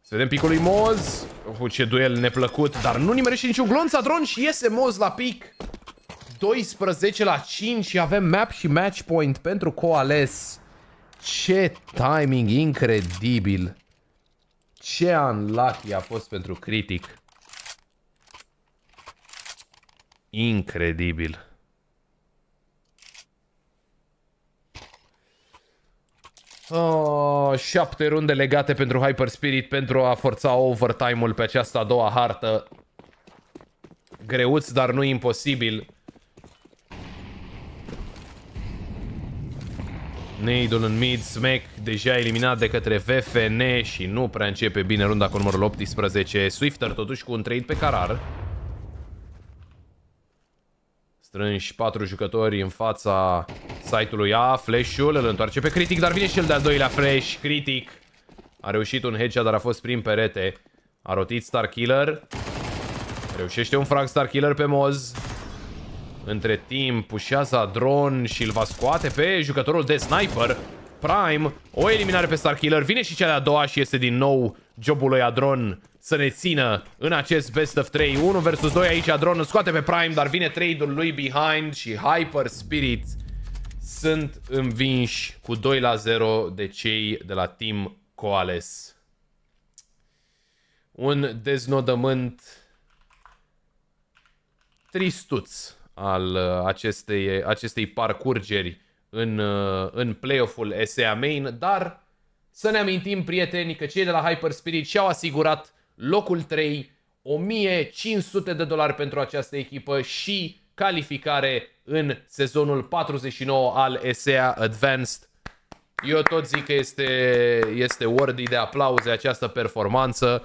Să vedem picul lui Moz. Uf, ce duel neplăcut. Dar nu nimerește niciun glonț Adron și iese Moz la pic. doisprezece la cinci și avem map și match point pentru Coalesce. Ce timing incredibil. Ce unlucky a fost pentru Critic. Incredibil. Oh, șapte runde legate pentru Hyper Spirit pentru a forța overtime-ul pe această a doua hartă. Greuț, dar nu imposibil. Neidul în mid, smack, deja eliminat de către V F N și nu prea începe bine runda cu numărul optsprezece. Swifter totuși cu un trade pe Carar. Strânși patru jucători în fața site-ului A. Flash-ul îl întoarce pe Critic, dar vine și el de-al doilea flash. Critic a reușit un headshot, dar a fost prin perete. A rotit Starkiller. Reușește un frag Starkiller pe Moz. Între timp pușează Adron și îl va scoate pe jucătorul de sniper Prime. O eliminare pe Starkiller. Vine și cea de-a doua și este din nou jobul lui Adron să ne țină în acest best of trei. unu versus doi aici. Adron îl scoate pe Prime, dar vine trade-ul lui behind și Hyper Spirit sunt învinși cu doi la zero de cei de la Team Coalesce. Un deznodământ tristuț al acestei, acestei parcurgeri în, în play-off-ul E S E A Main, dar să ne amintim, prieteni, că cei de la Hyper Spirit și-au asigurat locul trei, o mie cinci sute de dolari pentru această echipă și calificare în sezonul patruzeci și nouă al E S E A Advanced. Eu tot zic că este, este worthy de aplauze această performanță.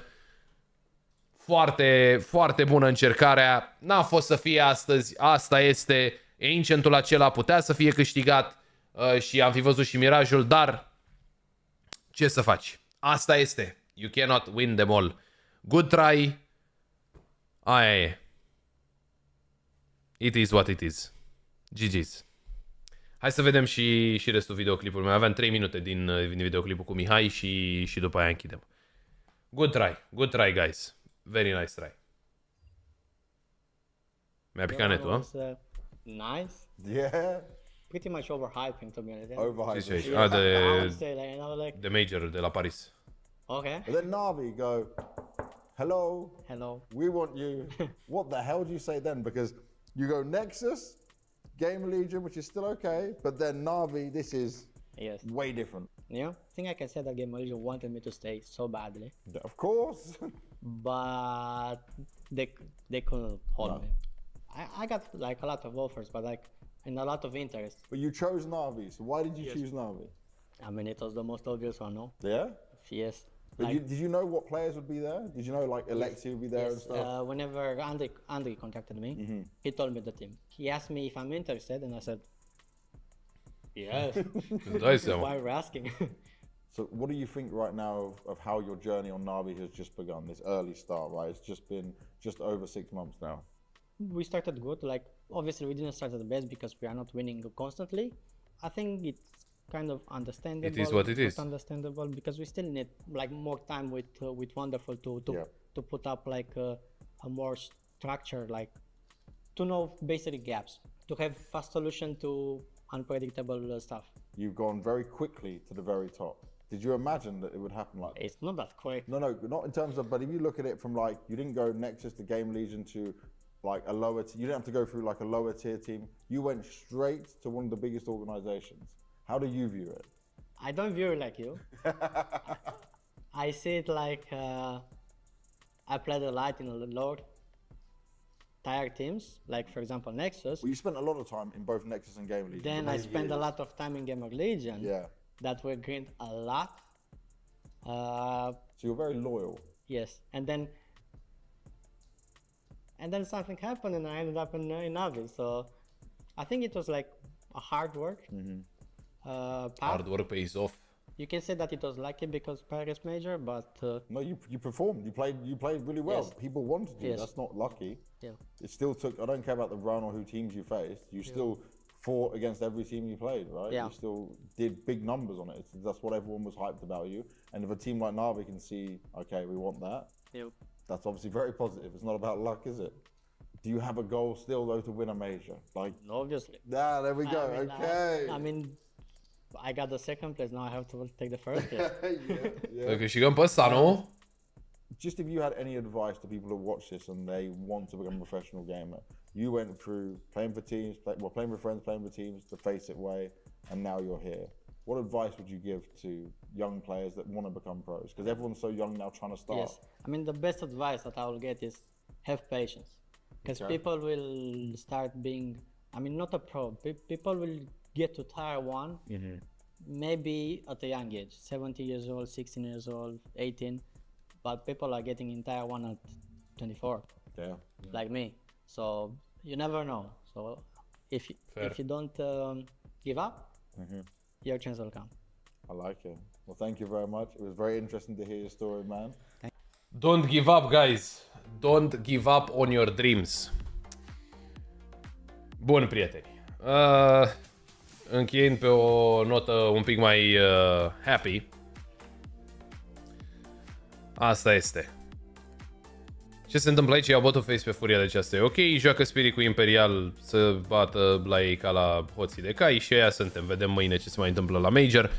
Foarte, foarte bună încercarea. N-a fost să fie astăzi. Asta este. Ancient-ul acela putea să fie câștigat uh, și am fi văzut și Mirajul, dar ce să faci? Asta este. You cannot win them all. Good try. Aia e. It is what it is. G G's. Hai să vedem și, și restul videoclipului. Mai aveam trei minute din, din videoclipul cu Mihai și, și după aia închidem. Good try. Good try, guys. Very nice try. Mi-a picat netul, a? Nice. Yeah. Pretty much overhyping, to be honest. Overhyping. Yeah. Ah, the, the major de la Paris. Okay. But then Navi go, hello. Hello. We want you. What the hell do you say then? Because you go Nexus, Game Legion, which is still okay. But then Navi, this is yes. way different. Yeah. I think I can say that Game Legion wanted me to stay so badly. Of course. But they they couldn't hold no. me. I, I got like a lot of offers, but like and a lot of interest. But you chose Navi. So why did you yes. choose Navi? I mean, it was the most obvious one, no? Yeah. Yes. But like, you, did you know what players would be there? Did you know like Alexi would be there yes. and stuff? Uh, whenever Andrei Andrei contacted me, mm -hmm. he told me the team. He asked me if I'm interested, and I said, yes. Why are we asking? So what do you think right now of, of how your journey on Navi has just begun, this early start, right? It's just been just over six months now. We started good, like obviously we didn't start at the best because we are not winning constantly. I think it's kind of understandable. It is what it is. It's understandable because we still need like more time with uh, with Wonderful to to, yeah. to put up like a, a more structure, like to know basic gaps, to have fast solution to unpredictable uh, stuff. You've gone very quickly to the very top. Did you imagine that it would happen like that? It's not that quick. No, no, not in terms of, but if you look at it from like, you didn't go Nexus to Game Legion to like a lower, you didn't have to go through like a lower tier team. You went straight to one of the biggest organizations. How do you view it? I don't view it like you. I see it like, uh, I played a lot in the lower tier teams, like for example, Nexus. Well, you spent a lot of time in both Nexus and Game Legion. Then I spent a lot of time in Game of Legion. Yeah. That were greened a lot. Uh, so you're very loyal. Yes, and then and then something happened, and I ended up in, in Navi. So I think it was like a hard work. Mm-hmm. uh, hard work pays off. You can say that it was lucky because Paris Major, but uh, no, you you performed. You played. You played really well. Yes. People wanted you. Yes. That's not lucky. Yeah. It still took. I don't care about the run or who teams you faced. You yeah. still fought against every team you played, right? Yeah. You still did big numbers on it. It's, that's what everyone was hyped about you. And if a team like Navi can see, okay, we want that. Yep. That's obviously very positive. It's not about luck, is it? Do you have a goal still though to win a major? Like obviously. Nah, there we go. I mean, okay. I, I mean. I got the second place, now I have to take the first place. yeah, yeah. Okay, și în păsta, nu? Just if you had any advice to people who watch this and they want to become a professional gamer, you went through playing for teams, play, well, playing with friends, playing with teams, the Faceit way, and now you're here. What advice would you give to young players that want to become pros? Because everyone's so young now trying to start. Yes, I mean the best advice that I will get is have patience. Because okay. people will start being, I mean not a pro, pe people will get to tier one, mm-hmm. maybe at a young age, seventeen years old, sixteen years old, eighteen, but people are getting in tier one at twenty-four, yeah, yeah. like me. So you never know. So if you, if you don't um, give up, mm-hmm. your chance will come. I like it. Well, thank you very much. It was very interesting to hear your story, man. Don't give up, guys. Don't give up on your dreams. Bun, prieteni. Uh... Încheiind pe o notă un pic mai uh, happy. Asta este. Ce se întâmplă aici? Iau botul Face pe Furia, deci asta e ok. Joacă Spirit cu Imperial să bată la ei ca la hoții de cai. Și aia suntem, vedem mâine ce se mai întâmplă la Major.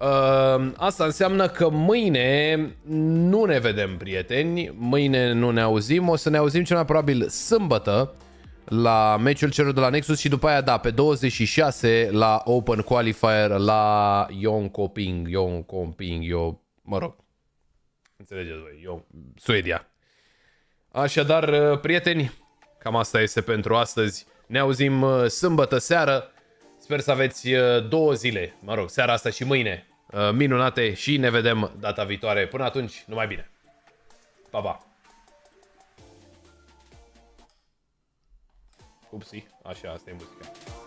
uh, Asta înseamnă că mâine nu ne vedem, prieteni. Mâine nu ne auzim. O să ne auzim cel mai probabil sâmbătă la meciul celor de la Nexus și după aia, da, pe douăzeci și șase la Open Qualifier la Jönköping, Jönköping, eu, mă rog, înțelegeți voi, eu, Suedia. Așadar, prieteni, cam asta este pentru astăzi. Ne auzim sâmbătă seară. Sper să aveți două zile, mă rog, seara asta și mâine, minunate și ne vedem data viitoare. Până atunci, numai bine. Pa, pa! Upsi, așa, asta e muzica.